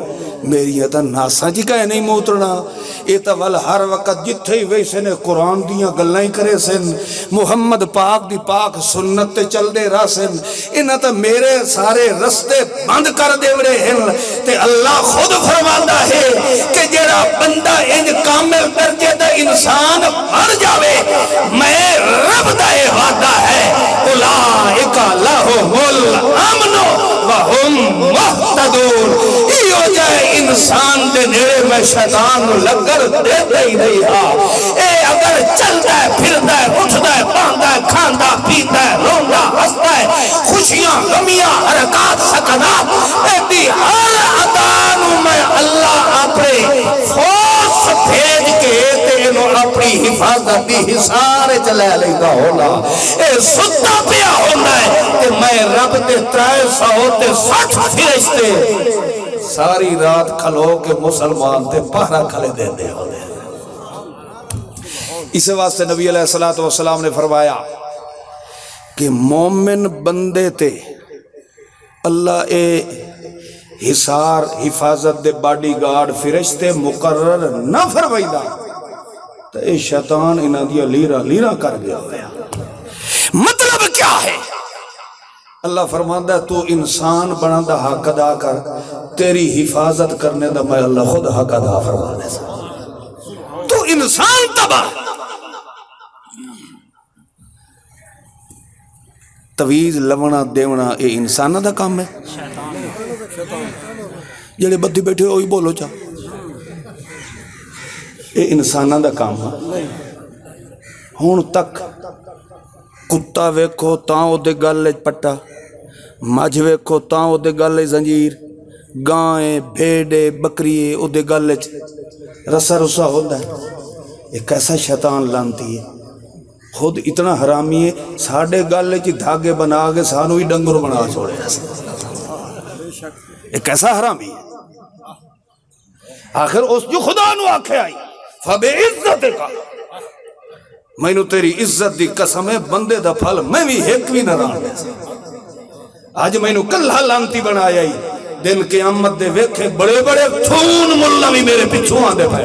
मेरी तो नासा जी गए नहीं मोतरना। ये तो वल हर वक्त जिथे ही वैसे ने कुरान दियाँ गल्लां ही करे सन, मुहम्मद पाक दी पाक सुन्नत ते चलते रह सन। इन्हें तो मेरे सारे रस्ते बंद कर देवड़े हैं। ते अल्लाह खुद फरमांदा है कि जेड़ा बंदा इंज कामिल दर्जे दा इंसान बन जावे मैं रब दा ये वादा है उलाइका लहुमुल अमन व हुम मुहतदून। इंसान दे नेड़े मैं शैतान लंगर देता ही नहीं हाँ। अगर चलता है फिरता है उठता है पांदा है खांदा पीता है रोंदा हंसता है खुशियां गमियां हरकत सकनात ऐसी हर अदा मैं अल्लाह अपने फोर्स भेज के अपनी हिफाजत की हिसार च लै लेता होना। ये सुता पिया होना है मैं रब के 360 फिरिश्ते सारी रात खलो के मुसलमान ते पहरा खले देते होते। इस वास्ते नबी अलैहिस्सलातु वस्सलाम ने फरमाया कि मोमिन बंदे ते अल्लाह ए हिसार हिफाजत दे बाडी गार्ड फिरिश्ते मुकर्रर ना फरमाइदा तो ये शैतान इन्हां दी लीरा लीरा कर गया। मतलब क्या है? अल्लाह फरमांदा तू इंसान बना दा हक अदा कर, तेरी हिफाजत करने दा मैं अल्लाह खुद हक अदा फरमा दे। तू इंसान तबा तवीज लवना देवना ये इंसान दा काम है। जेड़े बद्दी बैठे हो ही बोलो चा ये इंसान दा काम है। हुण तक कुत्ता वेखो तां ओदे गल पट्टा, मझ वेखो तां ओदे गल जंजीर, गायें भेड़े बकरीए ओदे गल रसा रुसा होता है। ये कैसा शैतान लानती है, खुद इतना हरामी है साढ़े गल धागे बना के सानू ही डंगर बना छोड़े। ये कैसा हरामी है। आखिर उस जो खुदा नू आखे आई फबे इज्जत का मैनू तेरी इज्जत की कसम है बंदे दा फल मैं भी एक भी ना अज मैनू कल्ला लांती बनाया ही दिन क़यामत दे वेखे बड़े बड़े खून मुल्ला भी मेरे पिछू आते पे,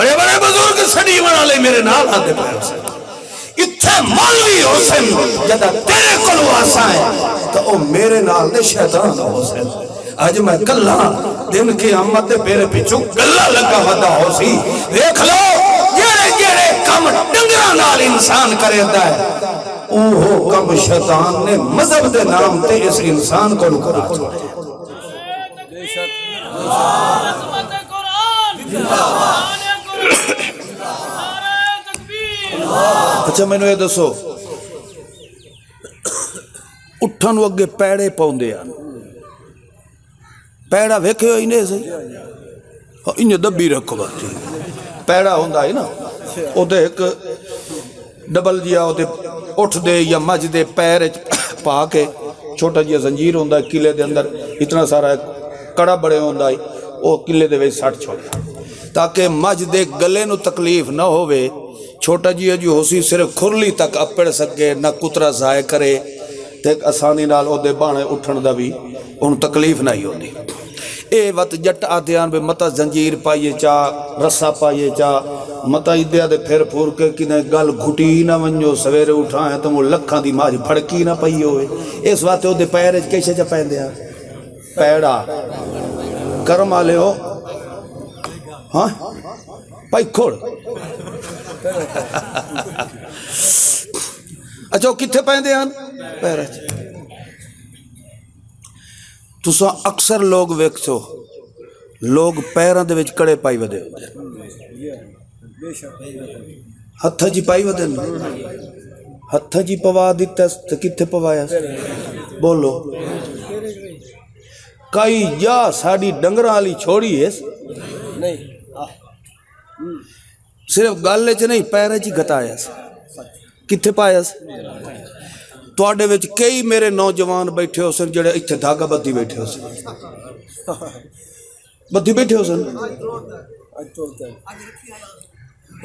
बड़े बड़े बुजुर्ग सड़ी वाले मेरे नाल आते पे। اتھے مولوی حسین جدا تیرے کلو آسائیں تو او میرے نال نے شیطان حسین آج میں کلہ دن کی آمد دے پیرے پیچھو گلہ لگا ودا حسی دیکھ لو جیرے جیرے کم ڈنگرہ نال انسان کرے دا ہے اوہو کم شیطان نے مذہب دے نام تے اس انسان کو لکرا چھوڑے بے شک عظمت قرآن زندہ باد اچھا میں نے یہ دسو اٹھن وگے پیڑے پاؤندے آن پیڑا ویکھے ہوئی نہیں صحیح انہیں دبی رکھو باتی پیڑا ہوندہ ہے نا او دے ایک ڈبل جیا او دے اٹھ دے یا مج دے پیڑے پا کے چھوٹا جیا زنجیر ہوندہ ہے قلعے دے اندر اتنا سارا ایک کڑا بڑے ہوندہ ہے او قلعے دے ویج سٹ چھوڑا تاکہ مج دے گلے نو تکلیف نہ ہوئے چھوٹا جیہ جو حسی صرف کھرلی تک اپڑ سکے نہ کترہ ضائع کرے تیک آسانی نال او دے بانے اٹھن دا بھی ان تکلیف نہیں ہونی اے وقت جٹ آدھیان بے مطا زنجیر پائیے چاہ رسا پائیے چاہ مطا ادھیا دے پھر پھور کے کنہیں گل گھٹی نہ منجو سویرے اٹھائیں تو وہ لکھاں دی ماجی بھڑکی نہ پائیے ہوئے اس وقت او دے پیرے کیسے چاہ پہن دیا پیڑا کرم آلے ہو ہاں پائی کھوڑ اچھا وہ کتھے پہن دے آن پیرے تو سا اکثر لوگ ویکھو لوگ پیران دے ویچ کڑے پائی ودے ہتھا جی پائی ودے ہتھا جی پوا دیتا تو کتھے پوایا بولو کئی یا ساڑی ڈنگرالی چھوڑی ہے نہیں صرف گالے چھے نہیں پیرے چھے گھتایا سا کتھے پایا سا تو آڈے ویچ کئی میرے نوجوان بیٹھے ہو سن جڑے اچھے دھاگا بدھی بیٹھے ہو سن بدھی بیٹھے ہو سن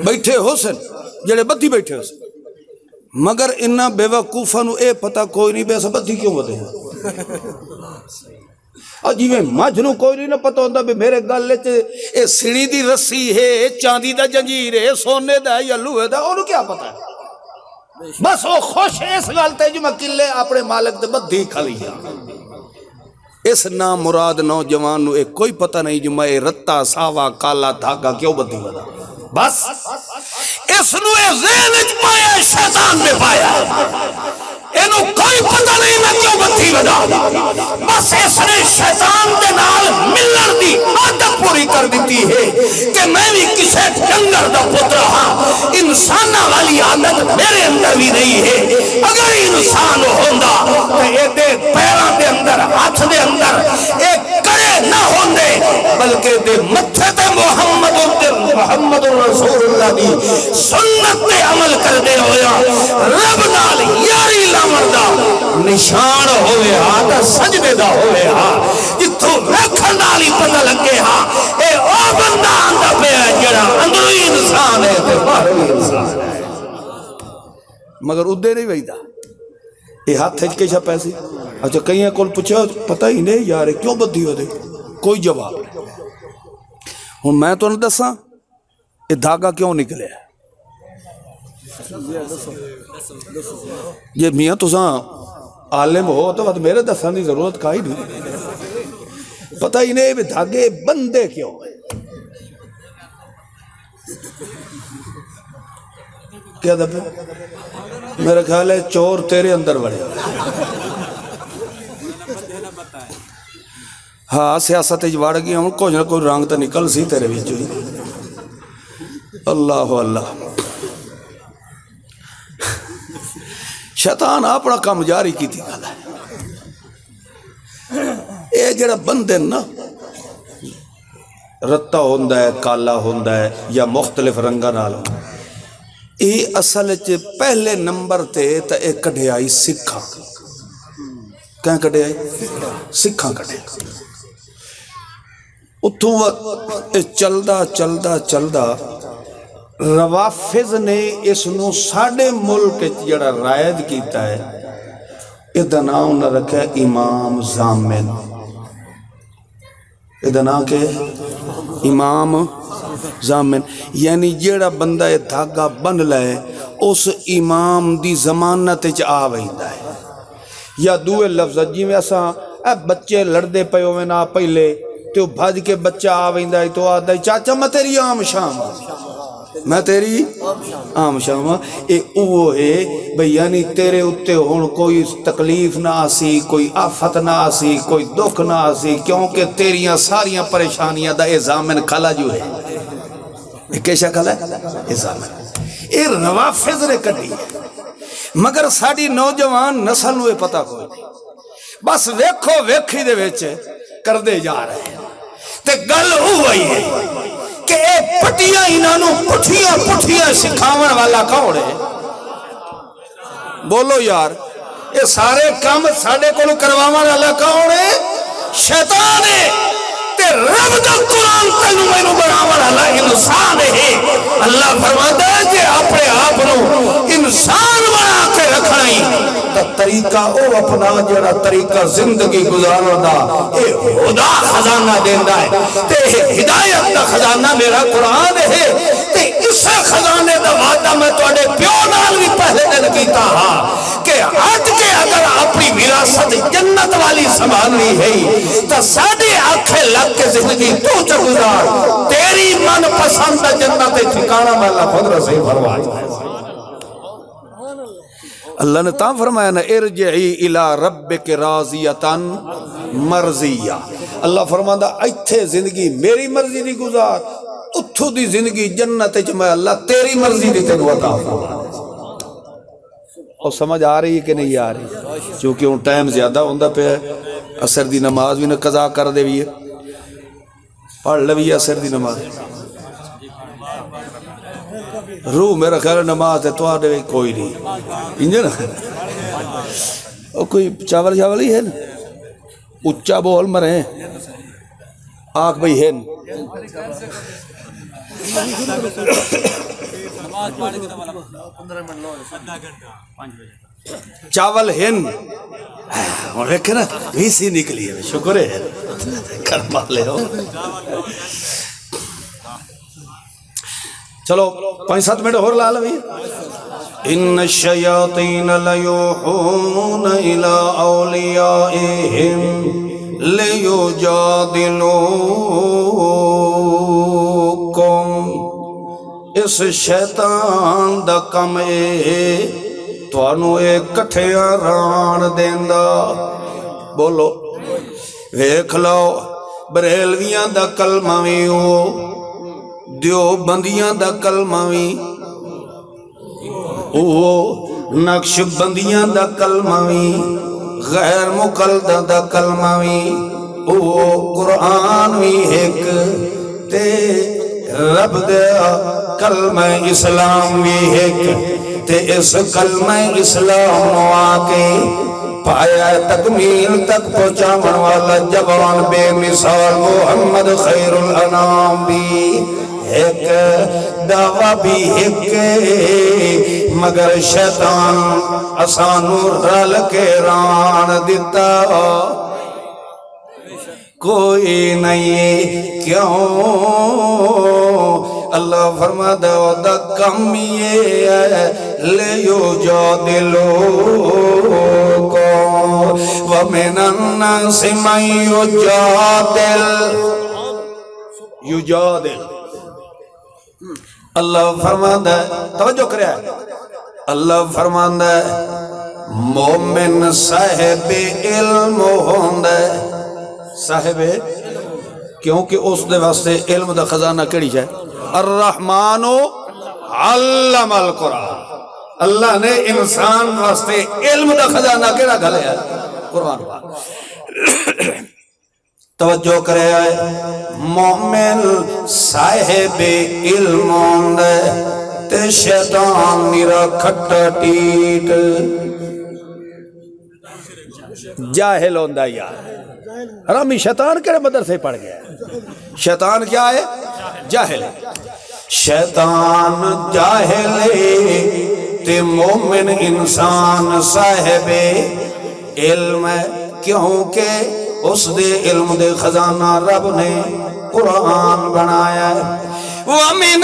بیٹھے ہو سن جڑے بدھی بیٹھے ہو سن مگر انہاں بیوقوفانو اے پتا کوئی نہیں بیسا بدھی کیوں بدھے ہیں آجی میں مجھنوں کوئی نہیں پتا ہوندہ بھی میرے گالے چھے اے سڑی دی رسی ہے چاندی دا جنجیر ہے سونے دا ہے یا لوہے دا انہوں کیا پتا ہے بس وہ خوش اس غلط ہے جو مکلے اپنے مالک دے بدھی کھلی اس نام مراد نوجوانوں ایک کوئی پتہ نہیں جو میں رتہ ساوا کالا دھاگا کیوں بدھی بدا بس اس نوے ذہنج پایا شیطان میں پایا انہوں کوئی پتہ نہیں میں کیوں بدھی بدا بس اس نے شیطان دے نال ملن دی عادت پوری کر دیتی ہے کہ میں بھی کسے ڈنگر دا پتر ہاں انسانہ والی عادت میرے اندر بھی نہیں ہے اگر انسان ہوندہ تو یہ دے پیران دے اندر ہاتھ دے اندر ایک کرے نہ ہوندے بلکہ دے متھے دے محمد رسول اللہ دی سنت دے عمل کر دے ہویا رب نال یاری لامردہ نشان ہوئے ہاں دا سجدے دا ہوئے ہاں جتو رکھن نالی پتہ لگے ہاں اے او بندہ اندہ پہ ہے جڑا اندروی انسان ہے تے باہروی انسان ہے مگر ادھے نہیں ویدہ یہ ہاتھ ہے کیشہ پیسی اچھا کہیں ہیں کول پچھا پتہ ہی نہیں یارے کیوں بدھی ہو دے کوئی جواب نہیں ہوں میں تو نہ دساں یہ دھاگا کیوں نکلے ہے یہ میاں تو ساں عالم ہو تو میرے دساں دی ضرورت کائی نہیں پتہ ہی نہیں دھاگے بندے کیوں ہیں کیا دبے میرے خیال ہے چور تیرے اندر بڑھے ہاں سیاست اجوار گیا ہوں کچھ نہ کوئی رنگ تا نکل سی تیرے بھی چوئی اللہ اللہ شیطان اپنا کام جاری کی تھی گالا ہے اے جڑا بندے نا رتہ ہوندہ ہے کالا ہوندہ ہے یا مختلف رنگا نال اے اصل چے پہلے نمبر تے تا اے کڑھے آئی سکھا کہیں کڑھے آئی سکھا کڑھے اتھو وقت چلدہ چلدہ چلدہ روافظ نے اس نو ساڑھے ملک جڑا رائج کیتا ہے ادناؤں نہ رکھے امام زامن ادناؤں کے امام زامن یعنی جڑا بندہ دھاگا بن لائے اس امام دی ضمانت وچ آ ویندا ہے۔ یا دوے لفظ جویں اساں بچے لڑدے پئے ہوویں نا پہلے تو بھج کے بچہ آ ویندا ہے تو آدا چاچا میں تیری عام شام میں تیری عام شام اے او ہے بھئی یعنی تیرے اوتے ہن کوئی تکلیف نہ آسی کوئی آفت نہ آسی کوئی دکھ نہ آسی کیونکہ تیریاں ساریاں پریشانیاں دا اے ضامن کھلا جو ہے کیسا کھلا ہے اے ضامن اے روافظ نے کٹی ہے مگر ساڑی نوجوان نسل ہوئے پتہ کوئی بس ویکھو ویکھی دے ویچے کر دے جا رہے ہیں تے گل ہوئی ہے کہ اے پٹیاں انہوں پٹھیاں پٹھیاں سکھاون والا کون ہے؟ بولو یار اے سارے کام ساڑے کو کرواون والا کون ہے؟ شیطان ہے تے رب دا قرآن تینو میں نو بناون والا انسان ہے۔ اللہ فرماندا ہے کہ اپنے آپ نو انسان بنا کے رکھنا تو طریقہ او اپنا جڑا طریقہ زندگی گزارو دا اے خدا خزانہ دیندا ہے تے ہدایت دا خزانہ میرا قرآن ہے تے اس خزانے دا وعدہ میں تواڈے پیو نال وی پہلے دن کیتا ہاں کہ ہٹ کے اگر اپنی وراثت جنت والی سنبھالنی ہے تے ساڈے آنکھے لگ کے زندگی تو چ گزار تیری من پسند جنت ٹھکانہ والا خود رسے فرمایا۔ اللہ نے تاں فرمایا نا ارجعی الہ ربک راضیتاً مرضیہ اللہ فرمایا دا ایتھے زندگی میری مرضی دی گزار اتھو دی زندگی جنت میں اللہ تیری مرضی دی تینو عطا فرمایا۔ اور سمجھ آ رہی ہے کہ نہیں آ رہی چونکہ ان ٹائم زیادہ ہوندہ پہ عصر دی نماز بھی نہ قضا کر دے بھی پڑھ لوی عصر دی نماز روح میرا خیال نماز ہے تو آنے میں کوئی نہیں انجن اور کوئی چاول چاول ہی ہے اچھا بول مرے ہیں آنکھ بھئی ہیں چاول ہیں اور رکھے نا ویسی نکلی ہے شکر ہے کرما لے ہو چلو 5-7 منٹ اور لال بھی ان الشیاطین لیوحون الى اولیائهم لیجادلوکم اس شیطان دا کم اے توانو اے کٹھیاں ران دیندا بولو ویکھ لو بریلویاں دا کلمہ وی ہو دیو بندیاں دا کلمہ وی اوہ نقش بندیاں دا کلمہ وی غیر مقلدہ دا کلمہ وی اوہ قرآن وی ایک تے رب دیا کلمہ اسلام وی ایک تے اس کلمہ اسلام واقعی پایا تکمیل تک پہنچا منوالا جبران بے مثال محمد خیر الانام بھی ایک دعویٰ بھی ایک مگر شیطان آسانو رل کے ران دیتا کوئی نہیں کیوں اللہ فرماتا دا کم یہ ہے لیو جا دلوں کو وَمِنَ النَّاسِ مَنْ یُجَادِلُ اللہ فرماتا ہے توجہ کرے اللہ فرماتا ہے مومن صاحب علم ہوندہ صاحب کیونکہ اس دے واسطے علم دا خزانہ کڑی جائے الرحمن علم القرآن اللہ نے انسان واسطے علم دا خزانہ کڑا گھلے ہے قرآن پاک توجہ کرے مومن صاحب علم ہوندے تے شیطان میرا کھٹا ٹیٹ جاہل ہوندہ یار رامی شیطان کرے مدرسے پڑھ گیا شیطان کیا ہے؟ جاہل شیطان جاہل تے مومن انسان صاحب علم کیونکہ اس دے علم دے خزانہ رب نے قرآن بنایا ہے وَمِنَ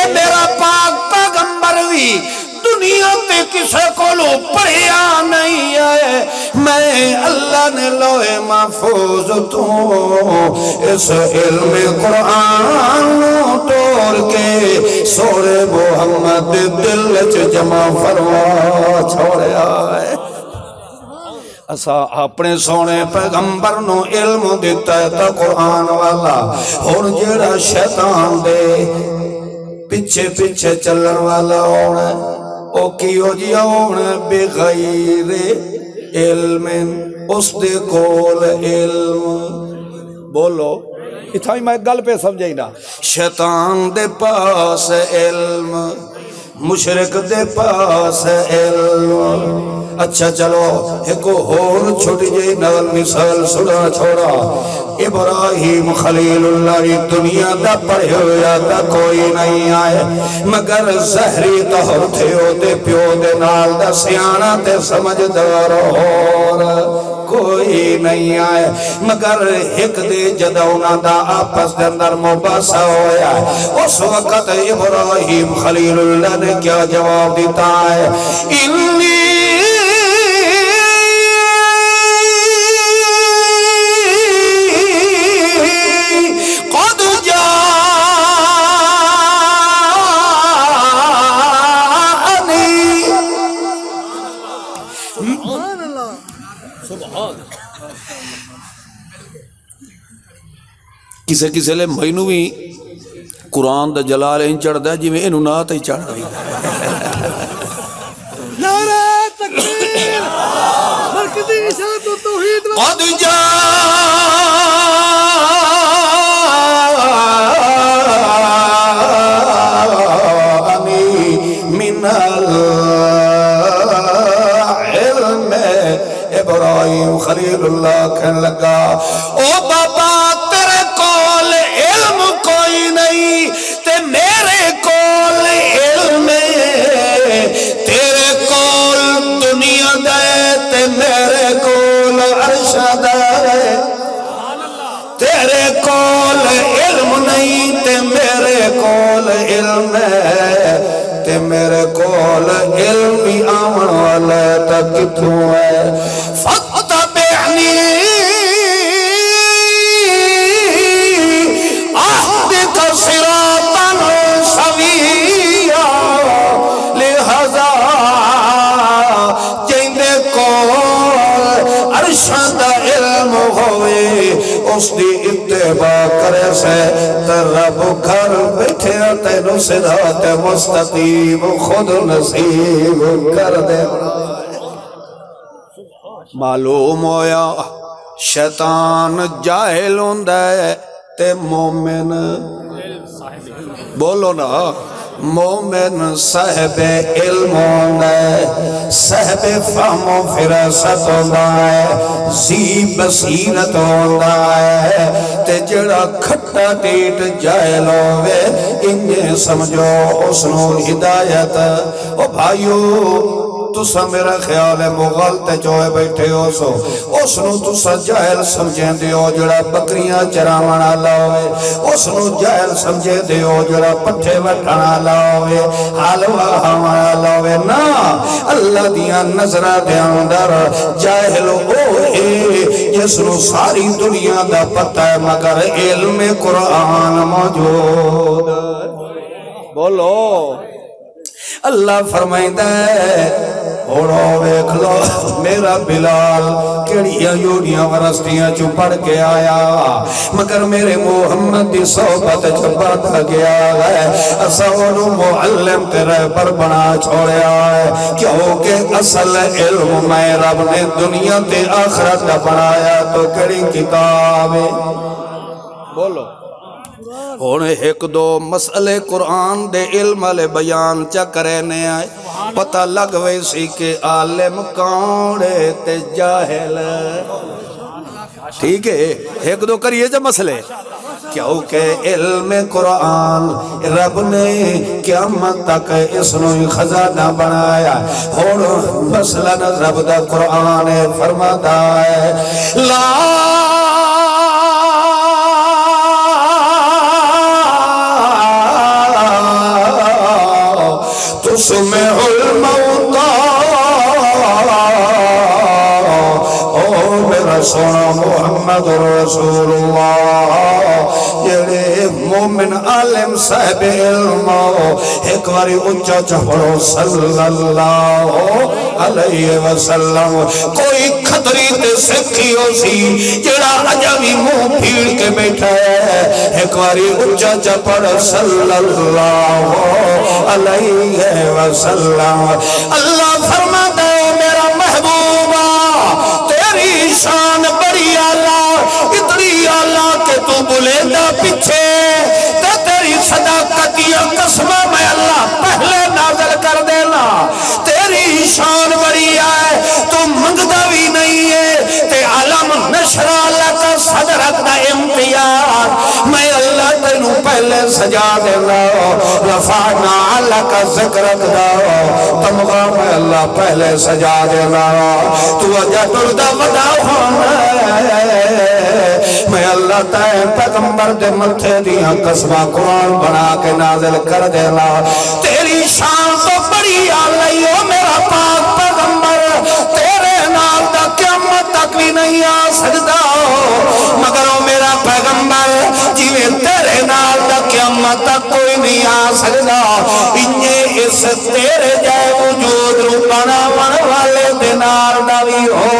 میرا پاک پیغمبر بھی دنیا پہ کسے کولو پڑھیا نہیں آئے میں اللہ نے لوح محفوظ تو اس علم قرآن توڑ کے سور محمد دل چ جمع فرما چھوڑیا ہے اسا اپنے سونے پیغمبر نو علم دیتا ہے تا قرآن والا اور جڑا شیطان دے پیچھے پیچھے چلن والا ہونا او کیو جی ہونا بغیر علم اس دے کول علم بولو اتھا ہی میں گل پہ سمجھائی نا شیطان دے پاس علم مشرک دے پاس علم اچھا چلو ایک اور چھوٹی جی نغل مثال سنا چھوڑا ابراہیم خلیل اللہ کی دنیا دا پڑھے ہویا دا کوئی نہیں آئے مگر زہری طہر تھے ہوتے پیو دے نال دا سیانہ تے سمجھ دار اور کوئی نہیں آئے مگر ایک دے جدونا دا آپس دے اندر مباسا ہویا ہے اس وقت ابراہیم خلیل اللہ نے کیا جواب دیتا ہے انی قد جاءنی کسے کسے لے مہینو بھی قرآن دا جلال ان چڑھ دا جی میں انہوں ناتا ہی چڑھ گئی نعرہ تکبیر مرکزی اشاعت و توحید قد جاءنی من العلم ابراہیم خلیل اللہ کہنے لگا او بابا میرے کول علمی آمن والا تک کتوں ہے فَتَّبِعْنِي أَهْدِكَ صِرَاطًا سَوِيًّا لِهَذَا جیندے کول ارشد علم ہوئے اس دی اتباع کرے سے ترب گھر بیٹھے تینو صدات مستقیم خود نصیب کر دے معلوم ہویا شیطان جاہل ہوندہ ہے تے مومن بولو نا مومن صاحب علم ہوندہ ہے صاحب فہم و فراست ہوندہ ہے زی بصیرت ہوندہ ہے تے جڑا کھٹا ٹیٹ جاہل ہوے انہیں سمجھو اس نو ہدایت او بھائیو تُسا میرا خیال ہے مغالتے جوئے بیٹھے ہو سو اس نو تُسا جاہل سمجھیں دے ہو جڑا بکریاں چرامنا لاؤے اس نو جاہل سمجھیں دے ہو جڑا پٹھے وٹھنا لاؤے حالوہ ہمارا لاؤے نا اللہ دیاں نظرہ دیاں اندر جاہل اوہے جس نو ساری دنیا دا پتہ ہے مگر علم قرآن موجود بولو اللہ فرمائندہ ہے اوڑو بیک لو میرا بلال کڑیاں یوڑیاں ورستیاں چو پڑھ کے آیا مگر میرے محمد دی صحبت جبت گیا ہے اصول معلم تیرے پر بنا چھوڑیا ہے کیونکہ اصل علم میں رب نے دنیا تے آخرت بنایا تو کڑی کتابیں بولو हुण एक दो मसले कुरान दे इल्म ले बयान च करने आए पता लग वैसी के आलिम कौन ते जाहिल। ठीक है एक दो करिए जब मसले क्योंकि इल्म कुरान रब ने क़यामत तक इसनो खजाना बनाया। हुण मसलन रब दा कुरान फरमाता है ला तुस्मे उल मौता ओ मेरा सोना मोहम्मद रसूलुल्लाह। जेड़े मोमिन आलिम साहिब इल्म एक बारी उच्चा चढ़ो सल्लल्लाहु अलैहि वसल्लम। कोई खतरी ते सिखियो सी जेड़ा अजा भी मुंह फीड़ के बैठा है एक बारी उच्चा चढ़ो सल्लल्लाहु अलैहि वसल्लम। अल्लाह फरमाता है मेरा महबूबा तेरी शान बड़ी आला इतनी आला के तू बुलेंदा पीछे ते तेरी सदाकत या कसम मैं अल्लाह पहले नाज़िल कर देना। तेरी शान बड़ी है तू मंगता भी नहीं है ते आलम नशरा अल्लाह का सदर रखना इम्तियाज मैं अल्लाह तेनू पहले सजा देना रफाना अल्लाह का जिक्र रखना तमगा मैं अल्लाह पहले सजा देना। तू अजा तुरदा वदा होना मैं अल्लाह ताए पैगंबर दे मथे दियां कसमां कुरान बना के नाज़िल कर देना। तेरी शान तो बड़ी आलाई हो मेरा पाक पैगंबर तेरे नाल दा क़यामत तक भी नहीं आ सकदा मगर ओ मेरा पैगंबर जिवें तेरे नाल दा क़यामत तक कोई नहीं आ सकदा इने इस तेरे जाए वजूद नूं बनावण वाले दे नाल दा वी हो।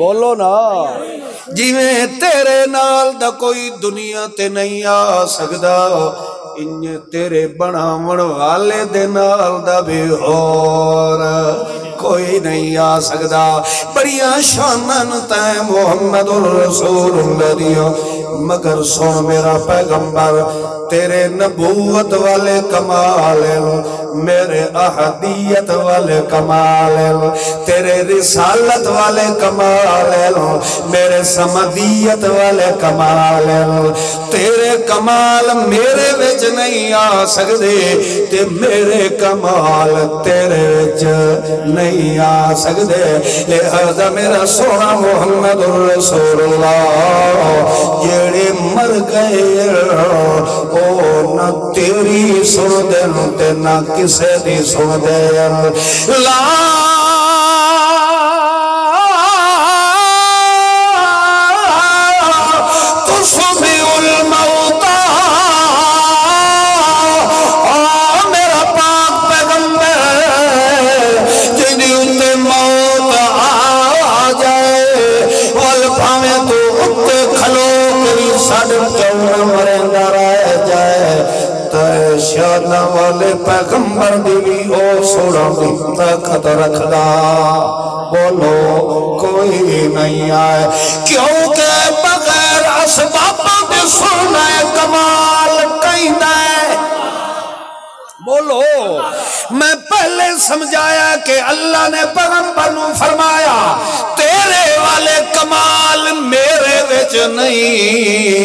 बोलो ना जिवें तेरे नाल दा कोई दुनिया ते नहीं आ सकदा इन्ने तेरे बनावण वाले दे नाल दा भी होर कोई नहीं आ सकदा। बड़िया शानन तैं मोहम्मद रसूलुल्लाह दियां मगर सुन मेरा पैगंबर तेरे नबूवत वाले कमाल मेरे अहदियत वाले कमाल तेरे रिसालत वाले कमाल मेरे समदियत वाले कमाल तेरे कमाल मेरे विच नहीं आ सकदे ते मेरे कमाल तेरे विच नहीं आ सकदे। लिहाजा मेरा सोना मोहम्मद रसूलुल्लाह जेड़े मर गए ओ ना तेरी सुन दे ते ना किसे दी सुन दे। ला तुस्मिउल मौता ओ मेरा पाक पैगंबर जिंदी उत्ते मौत आ जाए वल भावे तू उत्ते खलो तेरी सड़ क्यों मरेंदा रह जाए शाना वाले पैगंबर देवी ओ सोना ताकत रखदा। बोलो कोई नहीं आए क्योंकि बगैर असबाबा दे सुनना कमाल कहंदा है। बोलो मैं पहले समझाया कि अल्लाह ने पैगंबर नू फरमाया तेरे वाले कमाल मेरे विच नहीं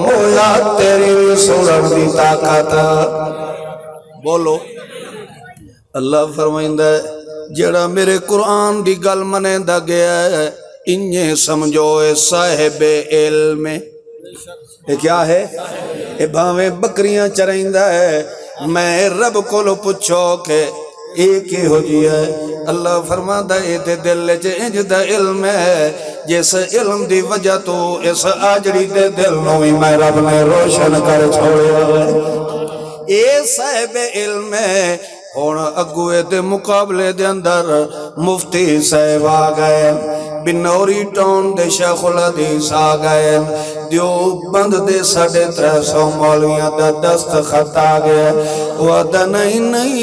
मोया तेरी सुनन दी ताकत। बोलो अल्लाह फरमाइंदा जेड़ा मेरे कुरान दी गल मनेंदा गया है इन्ने समझो ए साहिब इल्म ए क्या है ए भावे बकरियां चराइंदा है मैं रब कोलो पुछो के एक ही हो जी है। अल्लाह फरमांदा ए ते दिल च इंज दा इल्म है جس علم دی وجہ تو اس آجڑی دے دل نوی میں رب نے روشن کر چھوڑیا اے صاحب علم اور اگوے دے مقابلے دے اندر مفتی صاحب آگئے بنوری ٹاؤن دے شیخ الحدیث آگئے دیوبند دے 350 مولویاں دا دست خط آگئے وعدہ نہیں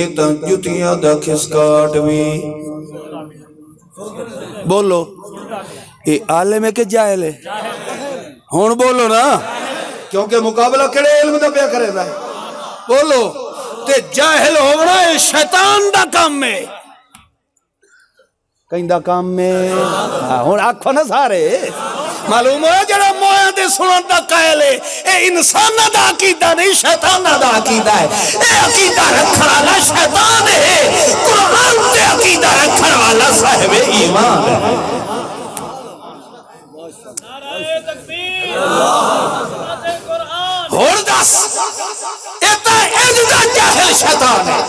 ایتاں جتیاں دا کھسکاٹ بھی بولو اے عالم ہے کہ جاہل ہے ہون بولو نا کیونکہ مقابلہ کڑے علم دا پیا کرے دا ہے بولو تے جاہل ہونا ہے شیطان دا کام میں کہیں دا کام میں ہون آنکھوں نہ سارے معلوم ہوئے جڑا مویاں دے سنن دا قائل ہے اے انسانہ دا عقیدہ نہیں شیطانہ دا عقیدہ ہے اے عقیدہ رکھن والا شیطان ہے قرآن تے عقیدہ رکھن والا صاحب ایمان ہے نعرہ تکبیر اللہ قرآن ہور دس اے تا اجدا جاہل شیطان ہے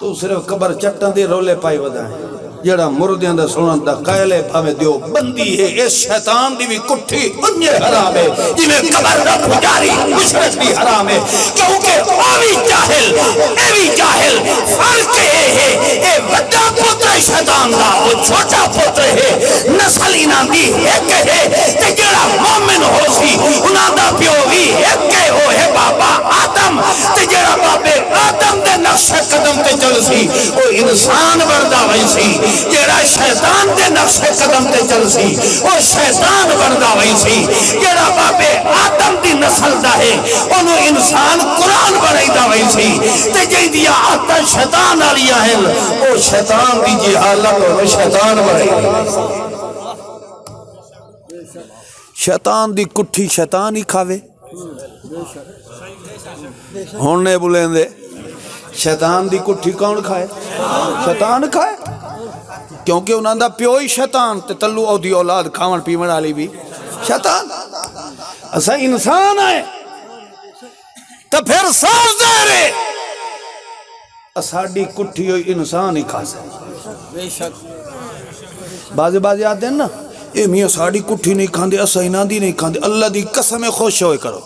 تو صرف قبر چٹاں دے رولے پائی ودا ہے جڑا مردیاں دا سنن دا قائل ہے پھاوے دیو بندی ہے اس شیطان دی بھی کٹھی انجے حرام ہے جنہیں قبر دا پجاری مشرک بھی حرام ہے کیونکہ اوی جاہل فرق ہے اے وڈا پتر شیطان دا وہ چھوٹا پتر ہے نسل انہاں دی ایک ہے تے جڑا مومن ہو سی انہاں دا پیو وی ایک ہے وہ ہے بابا آدم تے جڑا بابے آدم دے نقش قدم تے چل سی وہ انسان بندا وے سی جیڑا شیطان دے نقش قدم تے چل سی وہ شیطان بندا وے سی جیڑا بابے آدم دی نسل دا ہے اونوں انسان قرآن بنائیدا وے سی تے جیندیاں آتاں شیطان والیاں ہیں او شیطان دی جہالت او شیطان بنائیدا شیطان دی کٹھی شیطان ہی کھاوے ہن نے بولیندے شیطان دی کٹھی کون کھائے شیطان کھائے کیونکہ انہاں دا پیو ہی شیطان تے تلو او دی اولاد کھاون پیون والی بھی شیطان اساں انسان آئے تے پھر ساز دے رہے اساڈی کٹھی ہوئی انسان ہی کھا سکدا بے شک بازے آتے ہیں نا اے میاں ساڈی کٹھی نہیں کھاندے اساں انہاں دی نہیں کھاندے اللہ دی قسم خوش ہوئے کرو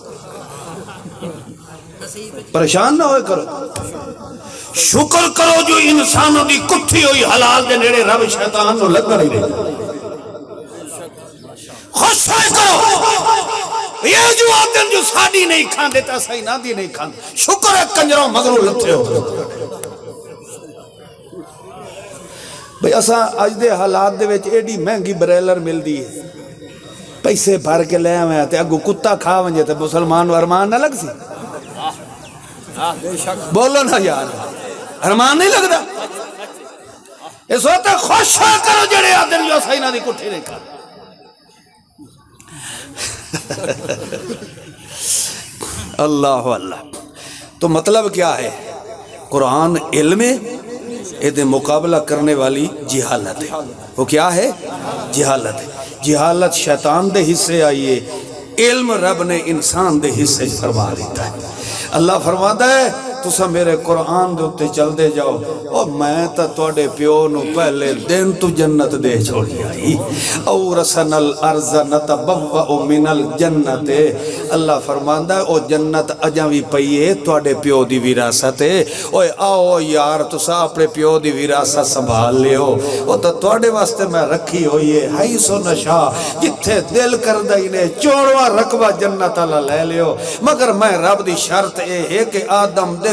پریشان نہ ہوئے کرو شکر کرو جو انسانوں دی کٹھی ہوئی حلال دے نیڑے رب شیطان نو لگا نہیں رہے خوش ہوئے کرو یہ جو آدم جو ساڑی نہیں کھان دیتا سائی نہ دی نہیں کھان دیتا شکر ہے کنجروں مغرور لتے ہو بھئی اسا آج دے حالات دے ویچ ایڈی مہنگی بریلر مل دی ہے پیسے بھر کے لے ہمیں آتے اگو کتا کھا ونجے تھے مسلمان و ارمان نہ لگ سی بولو نا یار ارمان نہیں لگ دا اس وقت خوش ہو کرو جڑے آدم جو سائنہ دی کٹھی نہیں کھا اللہ اللہ تو مطلب کیا ہے قرآن علم ایدے مقابلہ کرنے والی جہالت ہے وہ کیا ہے جہالت ہے جہالت شیطان دے حصے آئیے علم رب نے انسان دے حصے فرما دیتا ہے اللہ فرماتا ہے تسا میرے قرآن دوتے چل دے جاؤ اور میں تا توڑے پیونو پہلے دن تو جنت دے چھوڑی آئی اورسن الارض نتبوأ من الجنت اللہ فرماتا ہے او جنت اجاوی پئیے توڑے پیو دی وراثت اوے آؤ یار تسا اپنے پیو دی وراثت سنبھال لیو او تا توڑے واسطے میں رکھی ہوئیے حیث و نشا جتھے دل کر دینے چوڑواں رقبہ جنت اللہ لے لیو مگر میں رب دی شرط اے ہے کہ آدم دے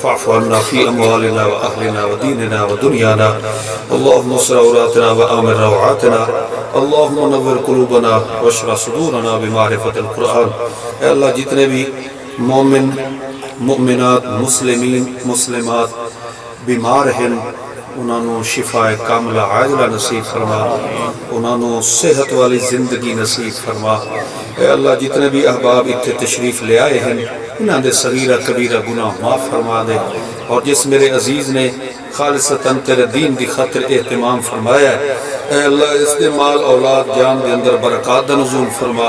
فاعف عنا في أموالنا وأهلنا وديننا ودنيانا اللهم نصر عوراتنا وآمن روعاتنا اللهم نور قلوبنا واشرح صدورنا بمعرفة القرآن اے اللہ جتنے بھی مومن مؤمنات مسلمین مسلمات بیمار ہیں انہوں شفاء کاملہ عاجلہ نصیب فرما انہوں صحت والی زندگی نصیب فرما اے اللہ جتنے بھی احباب اتنے تشریف لے آئے ہیں انہاں دے صغیرہ کبیرہ گناہ معاف فرما دے اور جس میرے عزیز نے خالصتاً تیرے دین دی خاطر اہتمام فرمایا ہے اے اللہ اس دے مال اولاد جان دے اندر برکات دا نزول فرما